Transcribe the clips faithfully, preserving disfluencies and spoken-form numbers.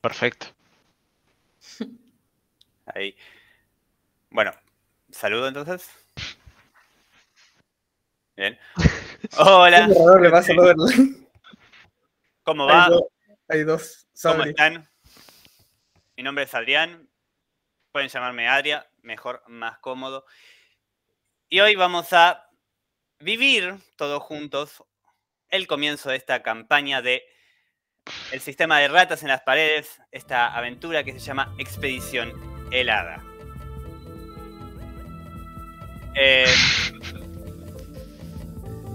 Perfecto. Ahí. Bueno, saludo entonces. Bien. Hola. Le vas a ver. ¿Cómo va? Hay dos. Hay dos. ¿Cómo están? Mi nombre es Adrián. Pueden llamarme Adria, mejor, más cómodo. Y hoy vamos a vivir todos juntos el comienzo de esta campaña de el sistema de Ratas en las Paredes, esta aventura que se llama Expedición Helada. Eh,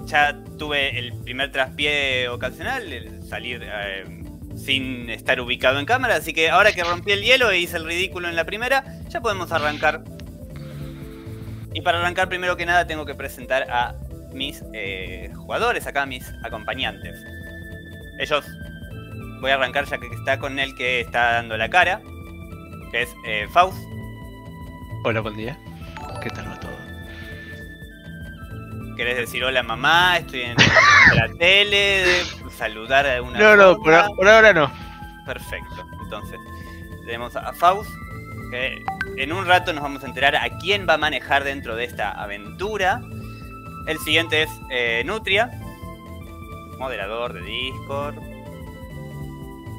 ya tuve el primer traspié ocasional, el salir eh, sin estar ubicado en cámara, así que ahora que rompí el hielo e hice el ridículo en la primera, ya podemos arrancar. Y para arrancar, primero que nada, tengo que presentar a mis eh, jugadores acá, mis acompañantes. Ellos... Voy a arrancar ya que está con el que está dando la cara, que es eh, Faust. Hola, buen día. ¿Qué tal va todo? ¿Querés decir hola mamá? Estoy en la tele, saludar a una... No, no, por, por ahora no. Perfecto. Entonces, tenemos a Faust, que en un rato nos vamos a enterar a quién va a manejar dentro de esta aventura. El siguiente es eh, Nutria, moderador de Discord.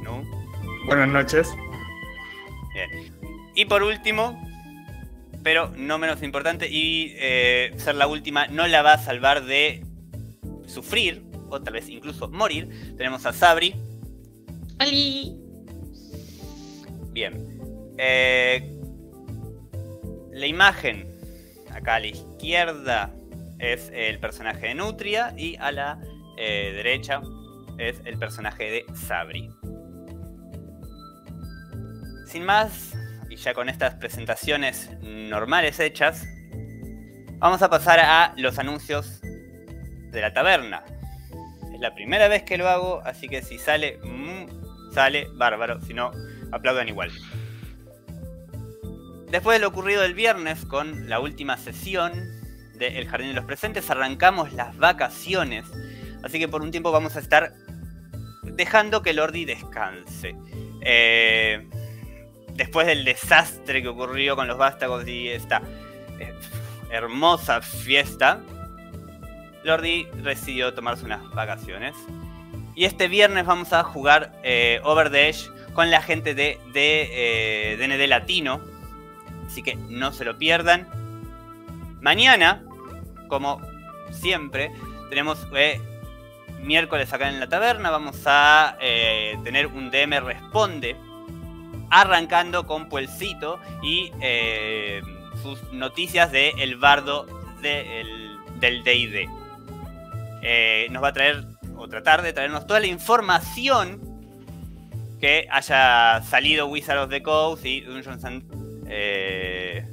¿No? Buenas noches. Bien. Y por último, pero no menos importante, y eh, ser la última no la va a salvar de sufrir, o tal vez incluso morir, tenemos a Sabri. ¡Holi! Bien. Eh, la imagen, acá a la izquierda, es el personaje de Nutria, y a la eh, derecha es el personaje de Sabri. Sin más, y ya con estas presentaciones normales hechas, vamos a pasar a los anuncios de la taberna. Es la primera vez que lo hago, así que si sale, mmm, sale bárbaro, si no, aplaudan igual. Después de lo ocurrido el viernes con la última sesión de El Jardín de los Presentes, arrancamos las vacaciones, así que por un tiempo vamos a estar dejando que Lordi descanse. Eh... Después del desastre que ocurrió con los vástagos y esta eh, hermosa fiesta, Lordi decidió tomarse unas vacaciones. Y este viernes vamos a jugar eh, Over the Edge con la gente de, de eh, D N D Latino. Así que no se lo pierdan. Mañana, como siempre, tenemos eh, miércoles acá en la taberna. Vamos a eh, tener un D M Responde. Arrancando con Puelcito y eh, sus noticias de El Bardo de el, del D and D. Eh, nos va a traer, o tratar de traernos toda la información que haya salido Wizard of the Coast y Dungeons and, eh,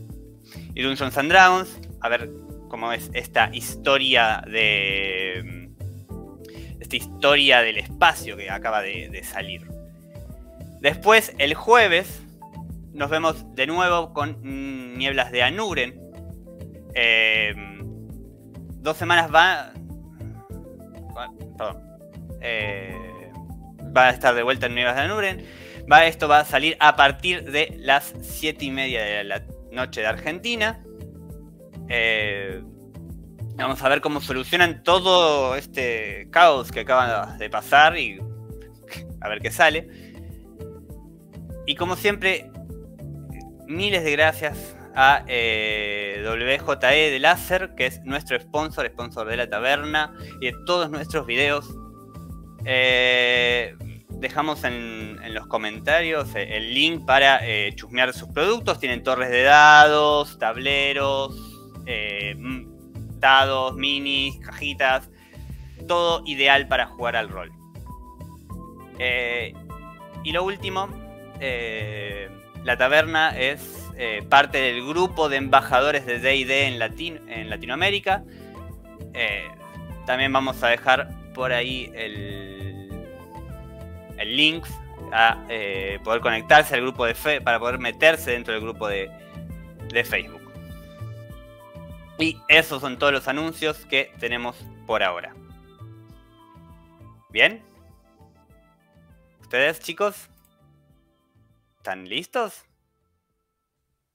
y Dungeons and Dragons. A ver cómo es esta historia de... Esta historia del espacio que acaba de, de salir. Después, el jueves, nos vemos de nuevo con Nieblas de Anuren. Eh, dos semanas va... Perdón. Eh, va a estar de vuelta en Nieblas de Anuren. Va, esto va a salir a partir de las siete y media de la noche de Argentina. Eh, vamos a ver cómo solucionan todo este caos que acaba de pasar y a ver qué sale. Y como siempre, miles de gracias a eh, W J E de Láser, que es nuestro sponsor, sponsor de la taberna y de todos nuestros videos. Eh, dejamos en, en los comentarios el link para eh, chusmear sus productos. Tienen torres de dados, tableros, eh, dados, minis, cajitas. Todo ideal para jugar al rol. Eh, y lo último... Eh, la taberna es eh, parte del grupo de embajadores de D and D en, Latino, en Latinoamérica. Eh, también vamos a dejar por ahí el, el link a eh, poder conectarse al grupo de fe para poder meterse dentro del grupo de, de Facebook. Y esos son todos los anuncios que tenemos por ahora. ¿Bien? ¿Ustedes, chicos? ¿Están listos?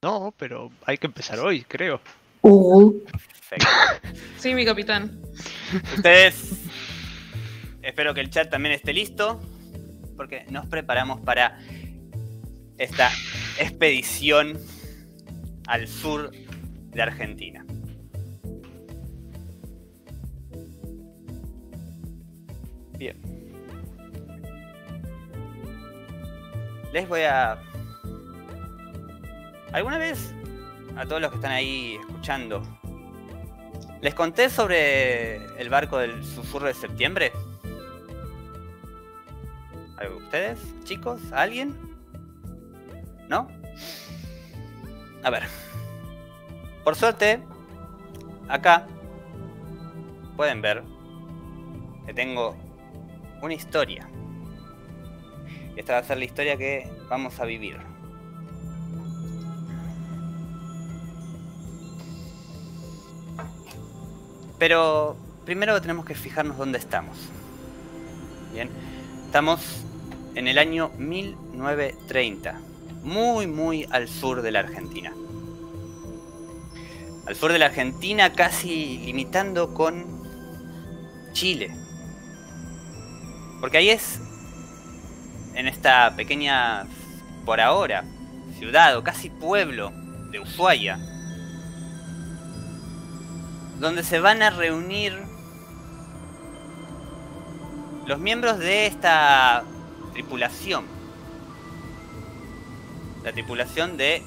No, pero hay que empezar hoy, creo. Uh. Perfecto. Sí, mi capitán. Ustedes... Espero que el chat también esté listo, porque nos preparamos para esta expedición al sur de Argentina. Bien. Les voy a... ¿Alguna vez a todos los que están ahí escuchando, les conté sobre el barco del Susurro de Septiembre? ¿A ustedes, chicos? ¿A alguien? ¿No? A ver. Por suerte, acá pueden ver que tengo una historia. Y esta va a ser la historia que vamos a vivir. Pero primero tenemos que fijarnos dónde estamos. Bien, estamos en el año mil novecientos treinta, muy muy al sur de la Argentina. Al sur de la Argentina, casi limitando con Chile. Porque ahí es, en esta pequeña, por ahora, ciudad o casi pueblo de Ushuaia, donde se van a reunir los miembros de esta tripulación. La tripulación de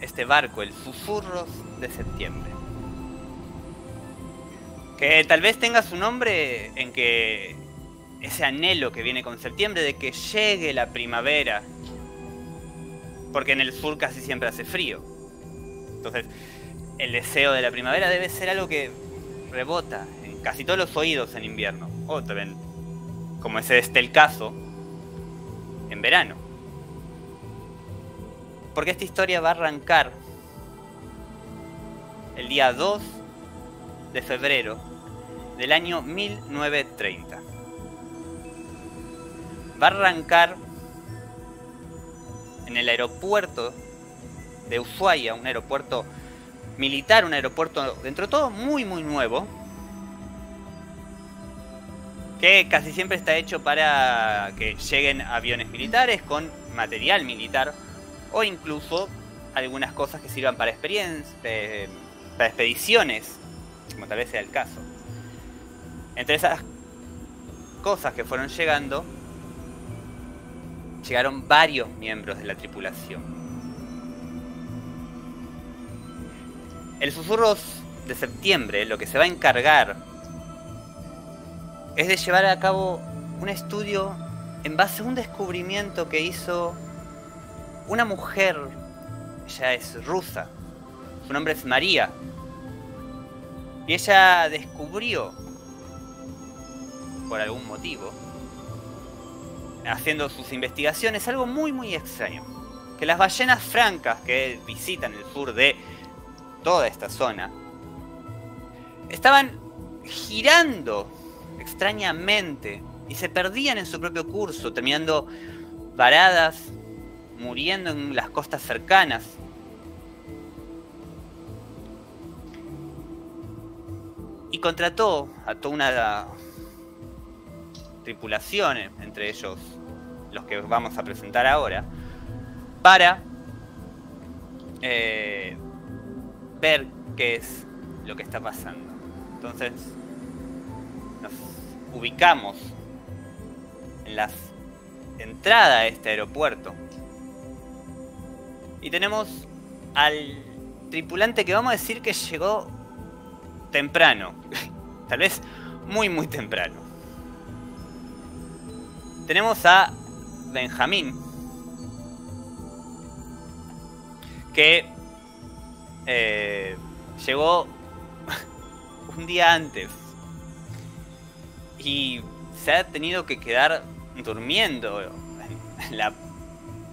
este barco, el Susurros de Septiembre. Que tal vez tenga su nombre en que ese anhelo que viene con septiembre de que llegue la primavera. Porque en el sur casi siempre hace frío. Entonces... el deseo de la primavera debe ser algo que rebota en casi todos los oídos en invierno. O también, como ese es el caso, en verano. Porque esta historia va a arrancar el día dos de febrero del año mil novecientos treinta. Va a arrancar en el aeropuerto de Ushuaia, un aeropuerto... militar, un aeropuerto dentro de todo muy muy nuevo, que casi siempre está hecho para que lleguen aviones militares con material militar o incluso algunas cosas que sirvan para experiencia, eh, para expediciones, como tal vez sea el caso. Entre esas cosas que fueron llegando, llegaron varios miembros de la tripulación. El Susurros de Septiembre lo que se va a encargar es de llevar a cabo un estudio en base a un descubrimiento que hizo una mujer, ella es rusa, su nombre es María, y ella descubrió, por algún motivo, haciendo sus investigaciones, algo muy muy extraño, que las ballenas francas que visitan el sur de toda esta zona estaban girando extrañamente y se perdían en su propio curso, terminando varadas, muriendo en las costas cercanas. Y contrató a toda una tripulación, entre ellos los que vamos a presentar ahora, para eh, ver qué es lo que está pasando. Entonces nos ubicamos en la entrada de este aeropuerto y tenemos al tripulante que vamos a decir que llegó temprano, tal vez muy muy temprano. Tenemos a Benjamín, que Eh, llegó un día antes y se ha tenido que quedar durmiendo en la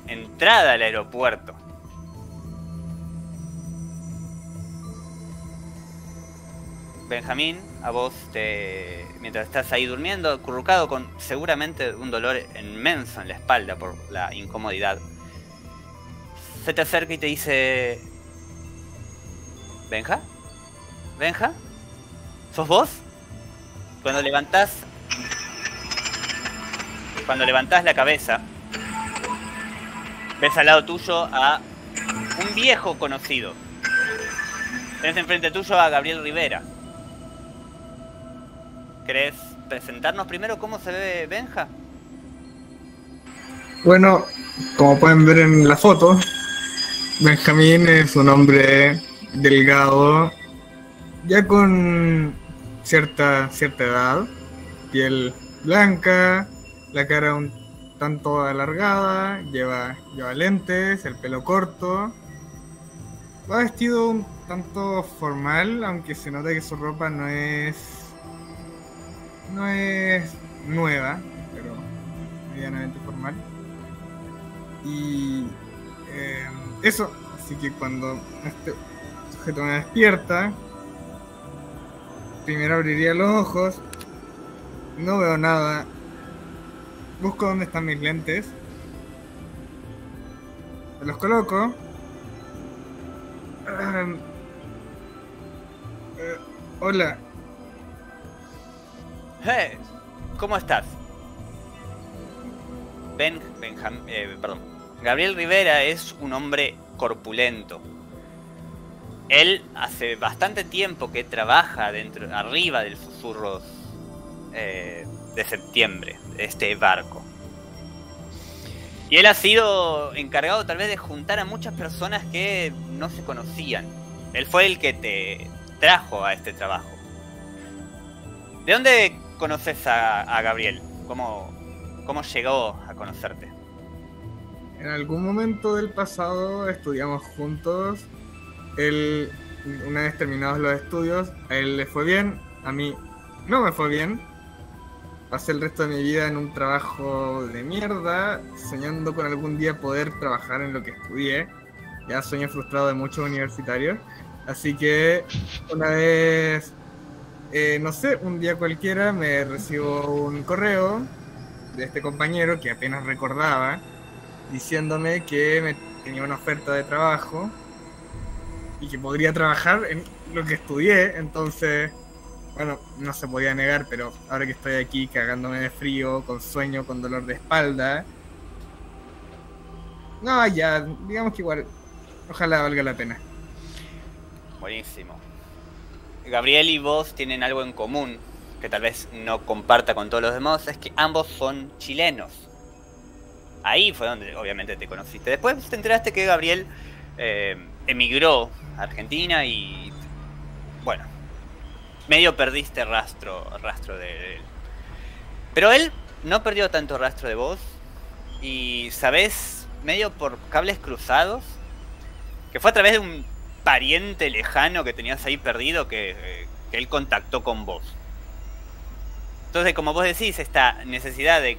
entrada al aeropuerto. Benjamín, a vos te... mientras estás ahí durmiendo, acurrucado con seguramente un dolor inmenso en la espalda por la incomodidad, se te acerca y te dice... ¿Benja? ¿Benja? ¿Sos vos? Cuando levantás... Cuando levantás la cabeza, ves al lado tuyo a un viejo conocido. Tenés enfrente tuyo a Gabriel Rivera. ¿Querés presentarnos primero cómo se ve Benja? Bueno, como pueden ver en la foto, Benjamín es un hombre delgado, ya con cierta, cierta edad, piel blanca, la cara un tanto alargada, lleva, lleva lentes, el pelo corto. Va vestido un tanto formal, aunque se nota que su ropa no es no es nueva, pero medianamente formal. Y eh, eso, así que cuando este sujeto me despierta, primero abriría los ojos, no veo nada. Busco dónde están mis lentes, los coloco. Um, uh, hola. Hey, ¿cómo estás? Ben, Benjam, eh, perdón. Gabriel Rivera es un hombre corpulento. Él hace bastante tiempo que trabaja dentro, arriba del Susurro eh, de Septiembre, este barco. Y él ha sido encargado tal vez de juntar a muchas personas que no se conocían. Él fue el que te trajo a este trabajo. ¿De dónde conoces a, a Gabriel? ¿Cómo, ¿Cómo llegó a conocerte? En algún momento del pasado estudiamos juntos. Él, una vez terminados los estudios, a él le fue bien, a mí no me fue bien. Pasé el resto de mi vida en un trabajo de mierda, soñando con algún día poder trabajar en lo que estudié. Ya sueño frustrado de muchos universitarios. Así que una vez, eh, no sé, un día cualquiera me recibo un correo de este compañero que apenas recordaba, diciéndome que me tenía una oferta de trabajo y que podría trabajar en lo que estudié. Entonces... bueno, no se podía negar, pero ahora que estoy aquí cagándome de frío, con sueño, con dolor de espalda... No, ya, digamos que igual, ojalá valga la pena. Buenísimo. Gabriel y vos tienen algo en común, que tal vez no comparta con todos los demás, es que ambos son chilenos. Ahí fue donde obviamente te conociste. Después te enteraste que Gabriel eh, emigró a Argentina y... bueno... medio perdiste rastro rastro de él. Pero él no perdió tanto rastro de vos. Y sabés, medio por cables cruzados, que fue a través de un pariente lejano que tenías ahí perdido que, que él contactó con vos. Entonces, como vos decís, esta necesidad de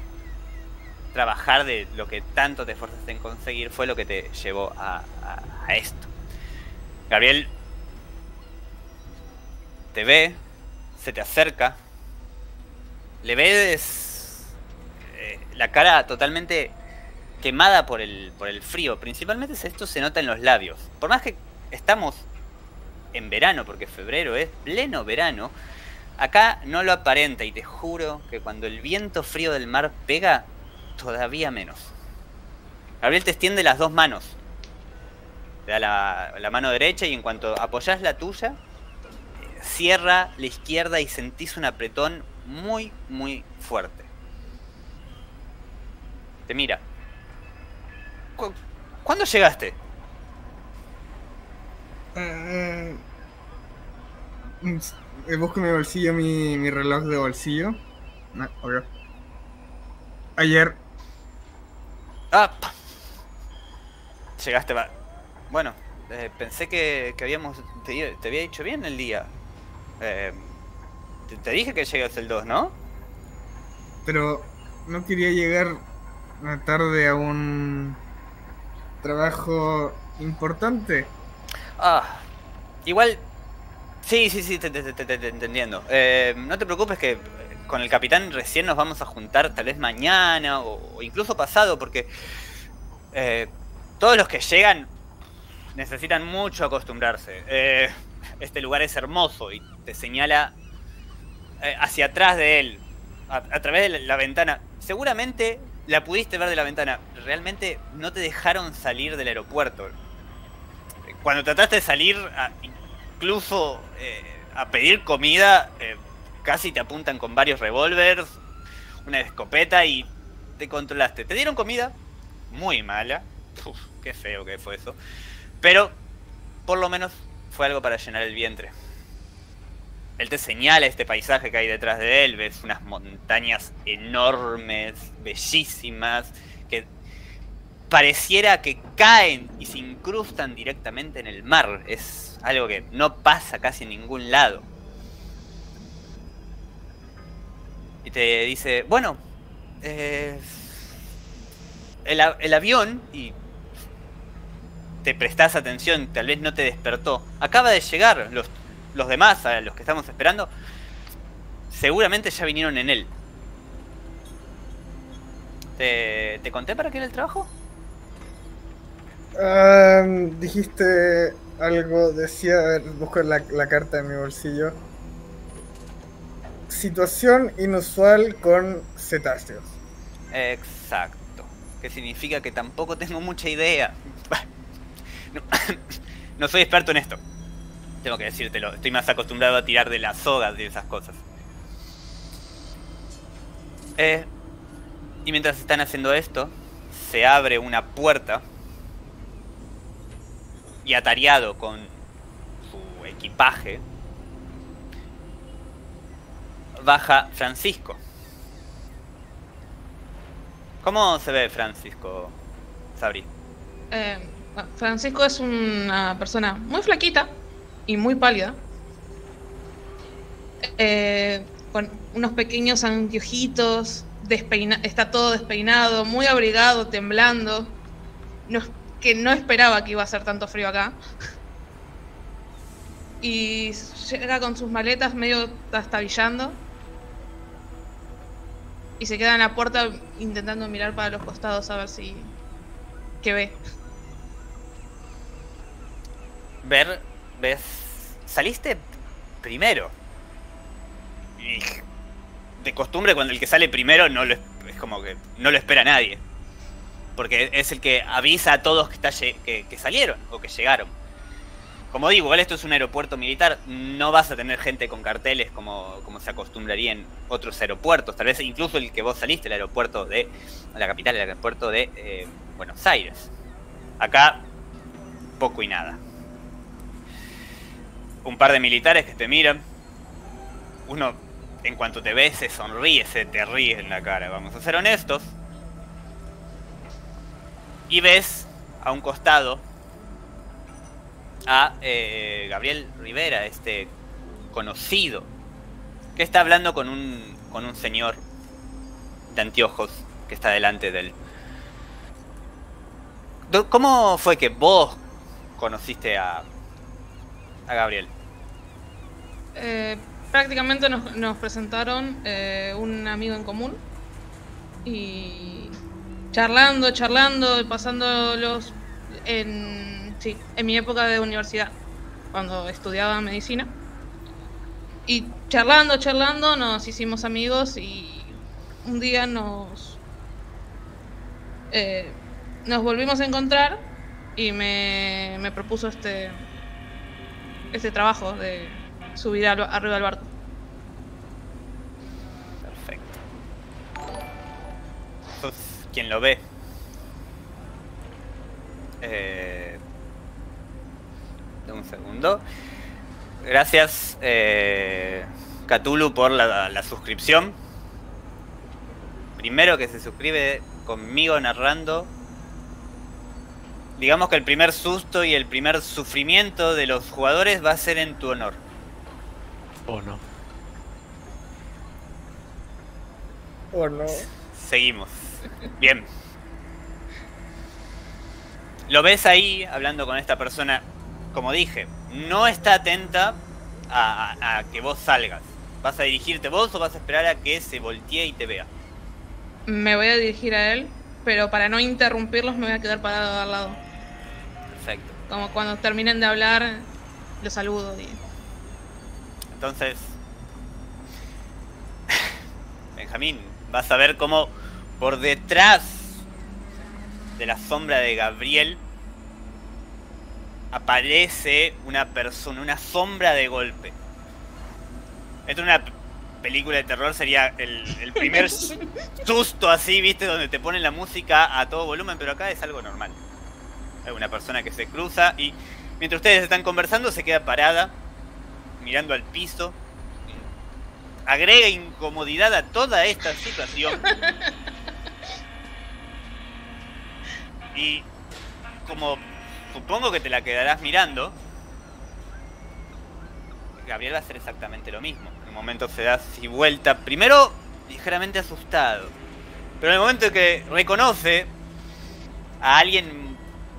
trabajar de lo que tanto te esforzaste en conseguir fue lo que te llevó a, a, a esto. Gabriel te ve, se te acerca, le ves eh, la cara totalmente quemada por el, por el frío. Principalmente esto se nota en los labios. Por más que estamos en verano, porque febrero es pleno verano, acá no lo aparenta y te juro que cuando el viento frío del mar pega, todavía menos. Gabriel te extiende las dos manos. Te da la, la mano derecha y en cuanto apoyas la tuya, cierra la izquierda y sentís un apretón muy, muy fuerte. Te mira. ¿Cu- ¿Cuándo llegaste? Uh, busco en mi bolsillo, mi, mi reloj de bolsillo. No, okay. Ayer. Ah, llegaste, va. Bueno, eh, pensé que, que habíamos te, te había dicho bien el día. Eh, te, te dije que llegas el dos, ¿no? Pero no quería llegar tarde a un trabajo importante. Ah, igual... Sí, sí, sí, te, te, te, te, te entendiendo. Eh, no te preocupes que con el capitán recién nos vamos a juntar tal vez mañana o, o incluso pasado, porque eh, todos los que llegan Necesitan mucho acostumbrarse. Eh, este lugar es hermoso y te señala eh, hacia atrás de él, a, a través de la, la ventana. Seguramente la pudiste ver de la ventana. Realmente no te dejaron salir del aeropuerto. Cuando trataste de salir, a, incluso eh, a pedir comida, eh, casi te apuntan con varios revólveres, una escopeta y te controlaste. Te dieron comida muy mala. Uf, qué feo que fue eso. Pero, por lo menos, fue algo para llenar el vientre. Él te señala este paisaje que hay detrás de él. Ves unas montañas enormes, bellísimas, que pareciera que caen y se incrustan directamente en el mar. Es algo que no pasa casi en ningún lado. Y te dice, bueno, eh, el, el avión y... te prestás atención, tal vez no te despertó. Acaba de llegar, los, los demás, a los que estamos esperando, seguramente ya vinieron en él. ¿Te, te conté para qué era el trabajo? Um, dijiste algo, decía, a ver, busco la, la carta en mi bolsillo. Situación inusual con cetáceos. Exacto. Que significa que tampoco tengo mucha idea. No, no soy experto en esto. Tengo que decírtelo. Estoy más acostumbrado a tirar de las sogas de esas cosas. Eh, y mientras están haciendo esto, se abre una puerta. Y atareado con su equipaje, baja Francisco. ¿Cómo se ve Francisco, Sabri? Eh... Francisco es una persona muy flaquita y muy pálida, eh, con unos pequeños anteojitos, está todo despeinado, muy abrigado, temblando, no, que no esperaba que iba a hacer tanto frío acá. Y llega con sus maletas medio trastabillando y se queda en la puerta intentando mirar para los costados a ver si... qué ve. Ver, ves, saliste primero. Y de costumbre cuando el que sale primero no lo es, es como que no lo espera nadie, porque es el que avisa a todos que, está, que, que salieron o que llegaron. Como digo, igual esto es un aeropuerto militar, no vas a tener gente con carteles como, como se acostumbraría en otros aeropuertos. Tal vez incluso el que vos saliste, el aeropuerto de la capital, el aeropuerto de eh, Buenos Aires. Acá poco y nada. Un par de militares que te miran. Uno, en cuanto te ve, se sonríe, se te ríe en la cara. Vamos a ser honestos. Y ves a un costado a eh, Gabriel Rivera, este conocido, que está hablando con un, con un señor de anteojos que está delante de él. ¿Cómo fue que vos conociste a, a Gabriel? Eh, prácticamente nos, nos presentaron eh, un amigo en común y charlando, charlando, pasando los en, sí, en mi época de universidad, cuando estudiaba medicina, y charlando, charlando nos hicimos amigos y un día nos eh, nos volvimos a encontrar y me, me propuso este este trabajo de subir al, arriba al barco. Perfecto. Sos quien lo ve. Eh, un segundo. Gracias, eh, Cthulhu, por la, la suscripción. Primero que se suscribe conmigo narrando. Digamos que el primer susto y el primer sufrimiento de los jugadores va a ser en tu honor. Oh, no. Oh, no. Seguimos. Bien. Lo ves ahí, hablando con esta persona, como dije, no está atenta a, a, a que vos salgas. ¿Vas a dirigirte vos o vas a esperar a que se voltee y te vea? Me voy a dirigir a él, pero para no interrumpirlos me voy a quedar parado al lado. Perfecto. Como cuando terminen de hablar, los saludo. Y... Entonces, Benjamín, vas a ver cómo por detrás de la sombra de Gabriel aparece una persona, una sombra de golpe. Esto es una película de terror, sería el, el primer susto así, viste, donde te ponen la música a todo volumen, pero acá es algo normal. Hay una persona que se cruza y mientras ustedes están conversando se queda parada, mirando al piso. Agrega incomodidad a toda esta situación. Y como supongo que te la quedarás mirando, Gabriel va a hacer exactamente lo mismo. En el momento se da así vuelta, primero ligeramente asustado, pero en el momento que reconoce a alguien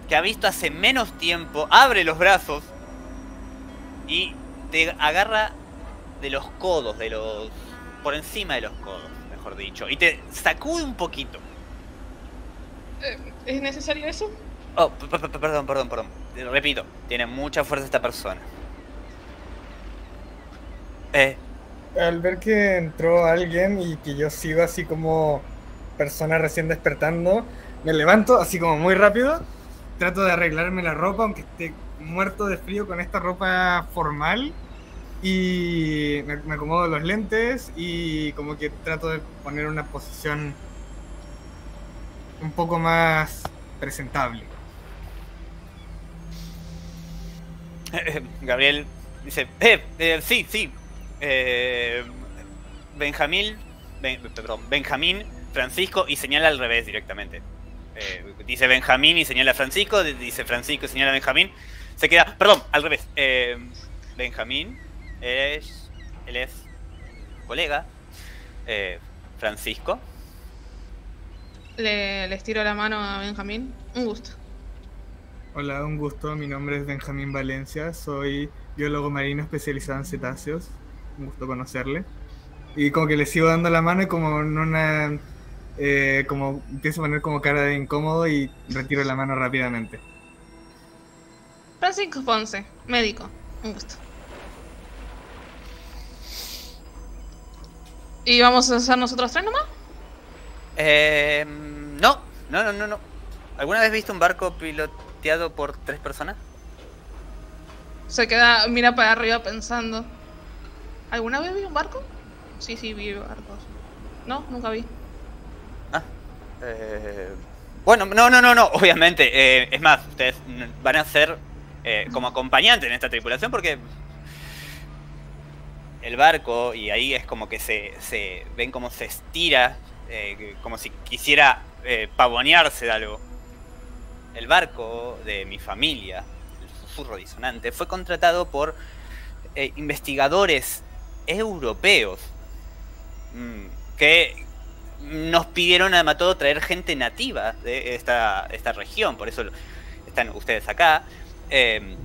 que ha visto hace menos tiempo, abre los brazos y te agarra de los codos, de los... por encima de los codos, mejor dicho, y te sacude un poquito. ¿Es necesario eso? Oh, perdón, perdón, perdón. Repito, tiene mucha fuerza esta persona. Eh. Al ver que entró alguien y que yo sigo así como persona recién despertando, me levanto así como muy rápido, trato de arreglarme la ropa, aunque esté muerto de frío con esta ropa formal, y me, me acomodo los lentes y como que trato de poner una posición un poco más presentable. Gabriel dice, eh, eh sí, sí. Eh, Benjamín, ben, perdón, Benjamín, Francisco, y señala al revés directamente. Eh, dice Benjamín y señala a Francisco, dice Francisco y señala a Benjamín. Se queda, perdón, al revés. Eh, Benjamín, es, él es colega. Eh, Francisco. Le, les tiro la mano a Benjamín. Un gusto. Hola, un gusto. Mi nombre es Benjamín Valencia. Soy biólogo marino especializado en cetáceos. Un gusto conocerle. Y como que le sigo dando la mano y como en una... Eh, como empiezo a poner como cara de incómodo y retiro la mano rápidamente. Francisco Ponce, médico. Un gusto. ¿Y vamos a hacer nosotros tres nomás? Eh... No, no, no, no, no. ¿Alguna vez viste un barco piloteado por tres personas? Se queda, mira para arriba pensando. ¿Alguna vez vi un barco? Sí, sí, vi barcos. No, nunca vi. Ah, eh... Bueno, no, no, no, no, obviamente. Eh, es más, ustedes van a ser eh, como acompañantes en esta tripulación porque... El barco, y ahí es como que se, se ven como se estira, eh, como si quisiera eh, pavonearse de algo. El barco de mi familia, el susurro disonante, fue contratado por... Eh, investigadores europeos mmm, que nos pidieron además todo traer gente nativa de esta, esta región, por eso están ustedes acá eh,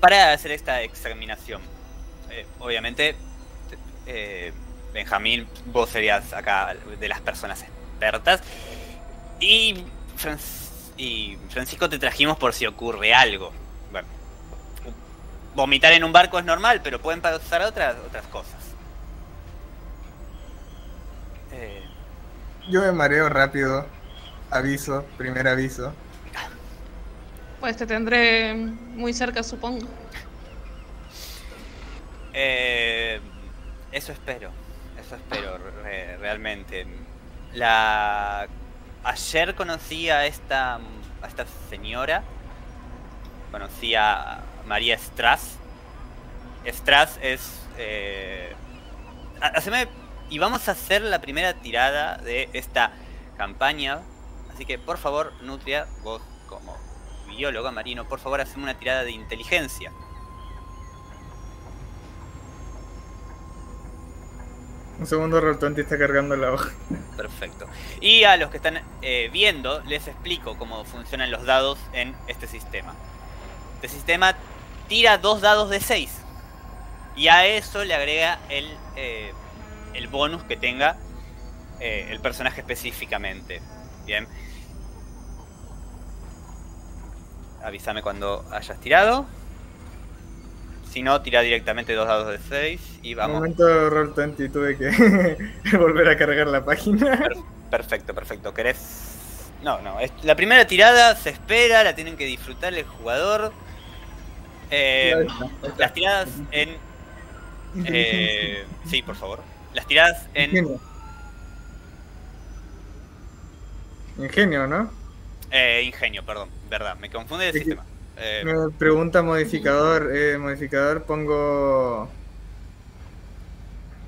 para hacer esta examinación. Eh, obviamente eh, Benjamín, vos serías acá de las personas expertas y, Fran y Francisco te trajimos por si ocurre algo. Vomitar en un barco es normal, pero pueden pasar otras, otras cosas. Eh... Yo me mareo rápido. Aviso, primer aviso. Pues te tendré muy cerca, supongo. Eh... Eso espero. Eso espero, re realmente. La... Ayer conocí a esta, a esta señora. Conocí a... María Strass. Strass es... Eh... Haceme... Y vamos a hacer la primera tirada de esta campaña. Así que, por favor, Nutria, vos como bióloga marino, por favor, haceme una tirada de inteligencia. Un segundo, Roll veinte está cargando la hoja. Perfecto. Y a los que están eh, viendo, les explico cómo funcionan los dados en este sistema. Este sistema tira dos dados de seis y a eso le agrega el, eh, el bonus que tenga eh, el personaje específicamente. Bien. avísame cuando hayas tirado. Si no, tira directamente dos dados de seis y vamos. Un momento, Roll veinte, y tuve que volver a cargar la página. Per perfecto, perfecto. ¿Querés...? No, no. La primera tirada se espera, la tienen que disfrutar el jugador. Eh, ahí está, ahí está. Las tiradas en... Eh, sí, por favor. Las tiradas en... Ingenio, ingenio ¿no? Eh, ingenio, perdón. Verdad, me confunde el es sistema. Eh, pregunta modificador, eh, modificador pongo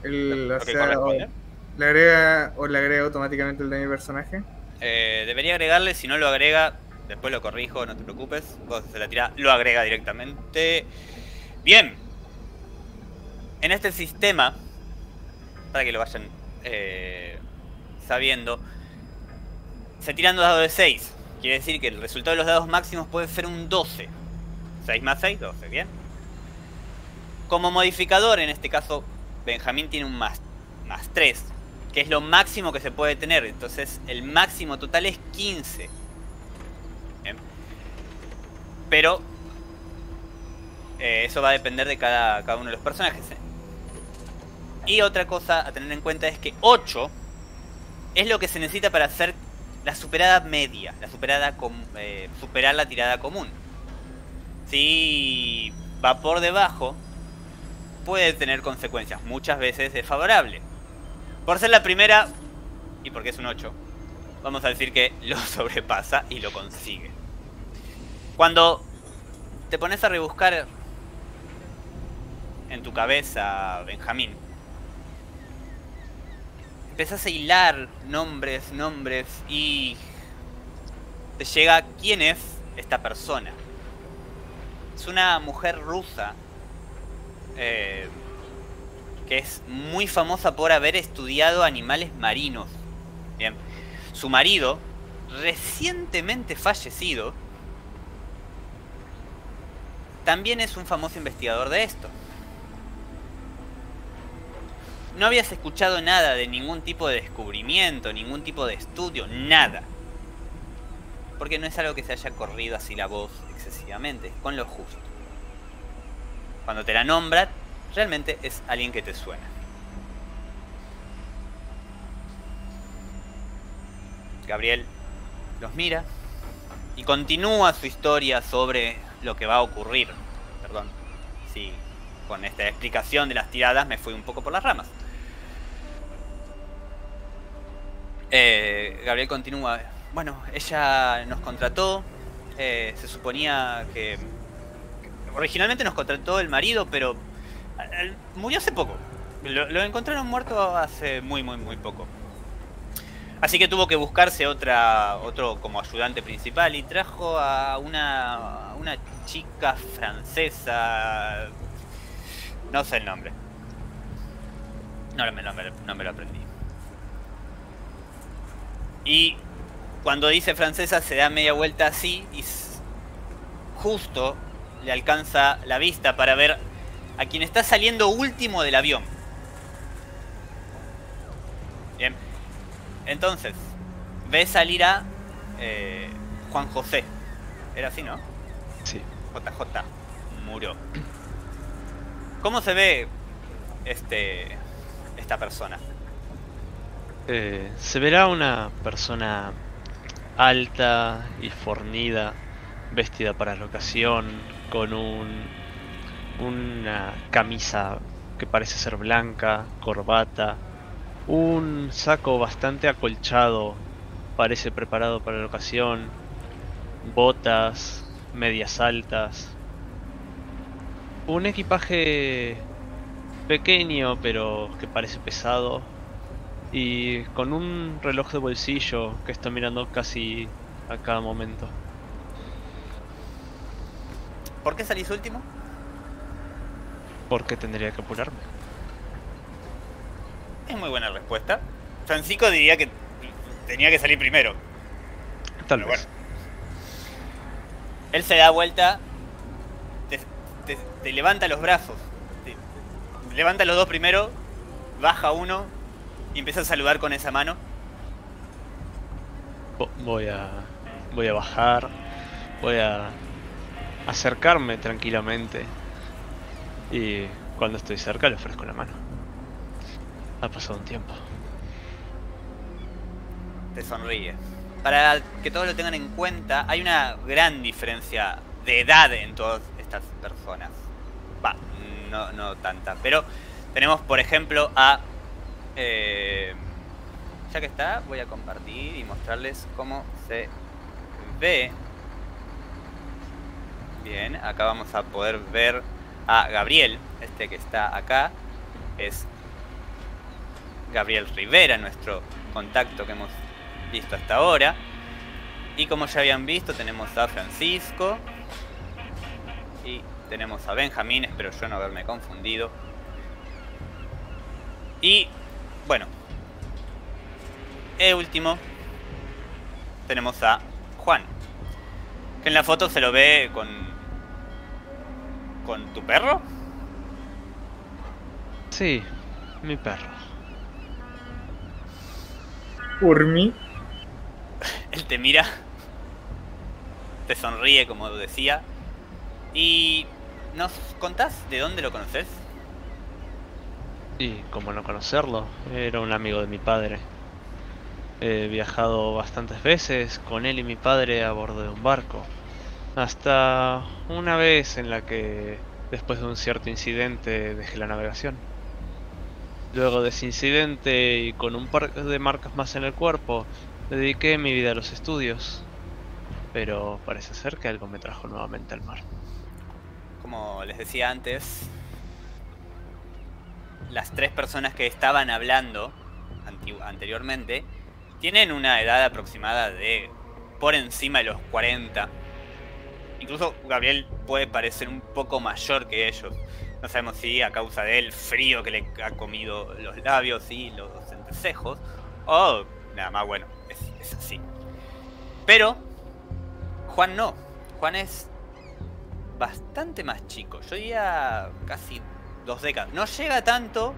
el, o sea, o, le agrega o le agrega automáticamente el de mi personaje. Eh, debería agregarle, si no lo agrega, después lo corrijo, no te preocupes. Vos se la tirás, lo agrega directamente. Bien. En este sistema, para que lo vayan eh, sabiendo, se tiran dos dados de seis. Quiere decir que el resultado de los dados máximos puede ser un doce. seis más seis, doce, ¿bien? Como modificador, en este caso, Benjamín tiene un más, más tres, que es lo máximo que se puede tener. Entonces, el máximo total es quince. ¿Bien? Pero eh, eso va a depender de cada, cada uno de los personajes, ¿eh? Y otra cosa a tener en cuenta es que ocho es lo que se necesita para hacer la superada media, la superada com, eh, superar la tirada común. Si va por debajo, puede tener consecuencias muchas veces desfavorables. Por ser la primera, y porque es un ocho, vamos a decir que lo sobrepasa y lo consigue. Cuando te pones a rebuscar en tu cabeza, Benjamín, empezás a hilar nombres, nombres y te llega quién es esta persona. Es una mujer rusa eh, que es muy famosa por haber estudiado animales marinos. Bien. Su marido, recientemente fallecido, también es un famoso investigador de esto. No habías escuchado nada de ningún tipo de descubrimiento, ningún tipo de estudio, nada. Porque no es algo que se haya corrido así la voz excesivamente, es con lo justo. Cuando te la nombran, realmente es alguien que te suena. Gabriel los mira y continúa su historia sobre lo que va a ocurrir. Perdón, sí, con esta explicación de las tiradas me fui un poco por las ramas. Eh, Gabriel continúa. Bueno, ella nos contrató. Eh, se suponía que, que... Originalmente nos contrató el marido, pero eh, murió hace poco. Lo, lo encontraron muerto hace muy, muy, muy poco. Así que tuvo que buscarse otra otro como ayudante principal y trajo a una, una chica francesa. No sé el nombre. No, no, no, no me lo aprendí. Y cuando dice francesa se da media vuelta así y justo le alcanza la vista para ver a quien está saliendo último del avión. Bien. Entonces, ve salir a eh, Juan José. Era así, ¿no? Sí. J J Muró. ¿Cómo se ve este esta persona? Eh, se verá una persona alta y fornida, vestida para la ocasión, con un, una camisa que parece ser blanca, corbata, un saco bastante acolchado, parece preparado para la ocasión, botas, medias altas. Un equipaje pequeño pero que parece pesado y con un reloj de bolsillo que está mirando casi a cada momento. ¿Por qué salís último? Porque tendría que apurarme. Es muy buena respuesta. Francisco diría que tenía que salir primero. Tal vez. Bueno. Él se da vuelta. Te, te levanta los brazos, te, te levanta los dos primero, baja uno y empieza a saludar con esa mano. Voy a voy a bajar, voy a acercarme tranquilamente. Y cuando estoy cerca le ofrezco la mano. Ha pasado un tiempo. Te sonríe. Para que todos lo tengan en cuenta, hay una gran diferencia de edad en todas estas personas. Va, no, no tanta. Pero tenemos, por ejemplo, a... Eh, ya que está, voy a compartir y mostrarles cómo se ve. Bien, acá vamos a poder ver a Gabriel. Este que está acá es Gabriel Rivera, nuestro contacto que hemos visto hasta ahora. Y como ya habían visto, tenemos a Francisco. Y tenemos a Benjamín, espero yo no haberme confundido. Y bueno, el último tenemos a Juan, que en la foto se lo ve con... ¿Con tu perro? Sí, mi perro. ¿Por mí? Él te mira, te sonríe como decía. ¿Y nos contás de dónde lo conoces? Y como no conocerlo, era un amigo de mi padre. He viajado bastantes veces con él y mi padre a bordo de un barco. Hasta una vez en la que, después de un cierto incidente, dejé la navegación. Luego de ese incidente y con un par de marcas más en el cuerpo, dediqué mi vida a los estudios. Pero parece ser que algo me trajo nuevamente al mar. Como les decía antes, las tres personas que estaban hablando anteriormente tienen una edad aproximada de por encima de los cuarenta. Incluso Gabriel puede parecer un poco mayor que ellos. No sabemos si a causa del frío que le ha comido los labios y los entrecejos, o nada más, bueno, es, es así. Pero Juan no. Juan es bastante más chico. Yo diría casi dos décadas. No llega tanto,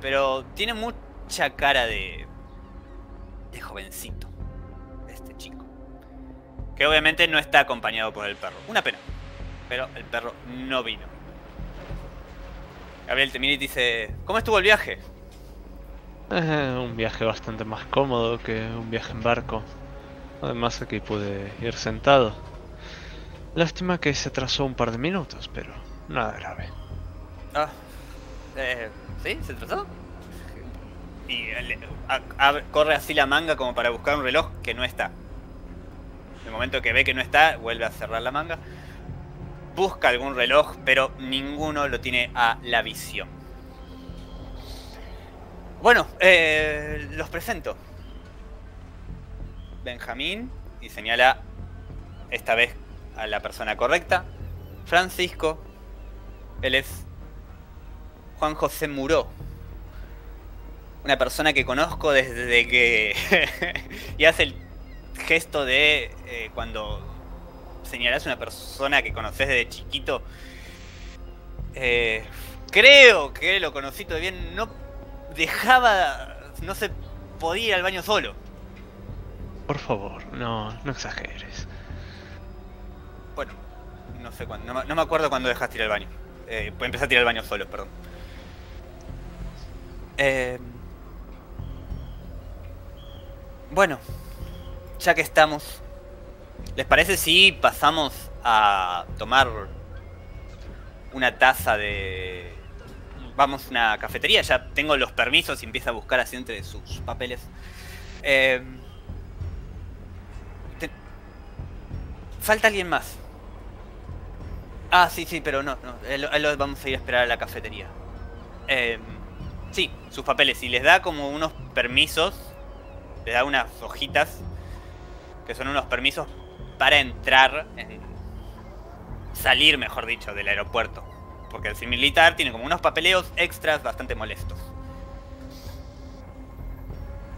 pero tiene mucha cara de... de jovencito. Este chico. Que obviamente no está acompañado por el perro. Una pena. Pero el perro no vino. Gabriel te mira y te dice... ¿Cómo estuvo el viaje? Eh, un viaje bastante más cómodo que un viaje en barco. Además aquí pude ir sentado. Lástima que se atrasó un par de minutos, pero nada grave. Ah, eh, ¿sí? ¿Se atrasó? Y le, a, a, corre así la manga como para buscar un reloj que no está. En el momento que ve que no está, vuelve a cerrar la manga. Busca algún reloj, pero ninguno lo tiene a la visión. Bueno, eh, los presento. Benjamín, y señala esta vez a la persona correcta. Francisco, él es Juan José Muró. Una persona que conozco desde que... y hace el gesto de eh, cuando señalás una persona que conoces desde chiquito. Eh, creo que lo conocí todavía, no dejaba, no se podía ir al baño solo. Por favor, no, no exageres. Bueno, no sé cuándo, no, no me acuerdo cuándo dejaste ir al baño. Eh, empecé a tirar al baño solo, perdón. Eh, bueno, ya que estamos, ¿les parece si pasamos a tomar una taza de... Vamos a una cafetería, ya tengo los permisos y empieza a buscar así entre sus papeles. Eh, te... Falta alguien más. Ah, sí, sí, pero no, no él, él lo vamos a ir a esperar a la cafetería. Eh, sí, sus papeles, y les da como unos permisos, les da unas hojitas, que son unos permisos para entrar, en, salir mejor dicho, del aeropuerto. Porque el militar tiene como unos papeleos extras bastante molestos.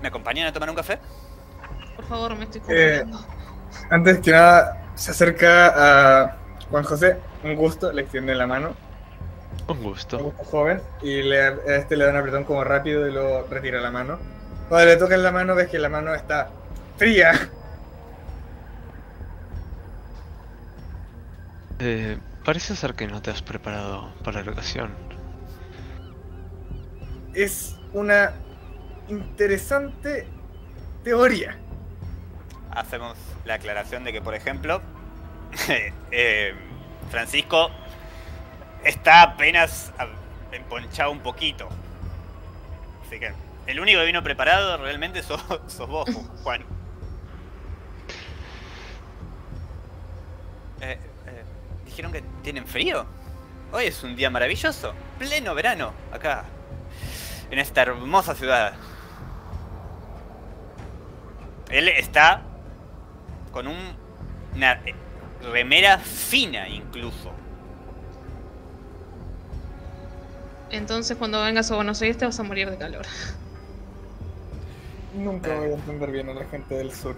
¿Me acompañan a tomar un café? Por favor, me estoy cubriendo. Eh, antes que nada, se acerca a... Juan José, un gusto, le extiende la mano. Un gusto. Un gusto, joven. Y le, a este le da un apretón como rápido y luego retira la mano. Cuando le tocan la mano, ves que la mano está fría. Eh, parece ser que no te has preparado para la ocasión. Es una interesante teoría. Hacemos la aclaración de que, por ejemplo, eh, Francisco está apenas emponchado un poquito. Así que el único que vino preparado realmente sos, sos vos, Juan. Eh, eh, ¿Dijeron que tienen frío? Hoy es un día maravilloso, pleno verano, acá, en esta hermosa ciudad. Él está con un, una remera fina incluso. Entonces cuando vengas a Buenos Aires te vas a morir de calor. Nunca voy a entender bien a la gente del sur.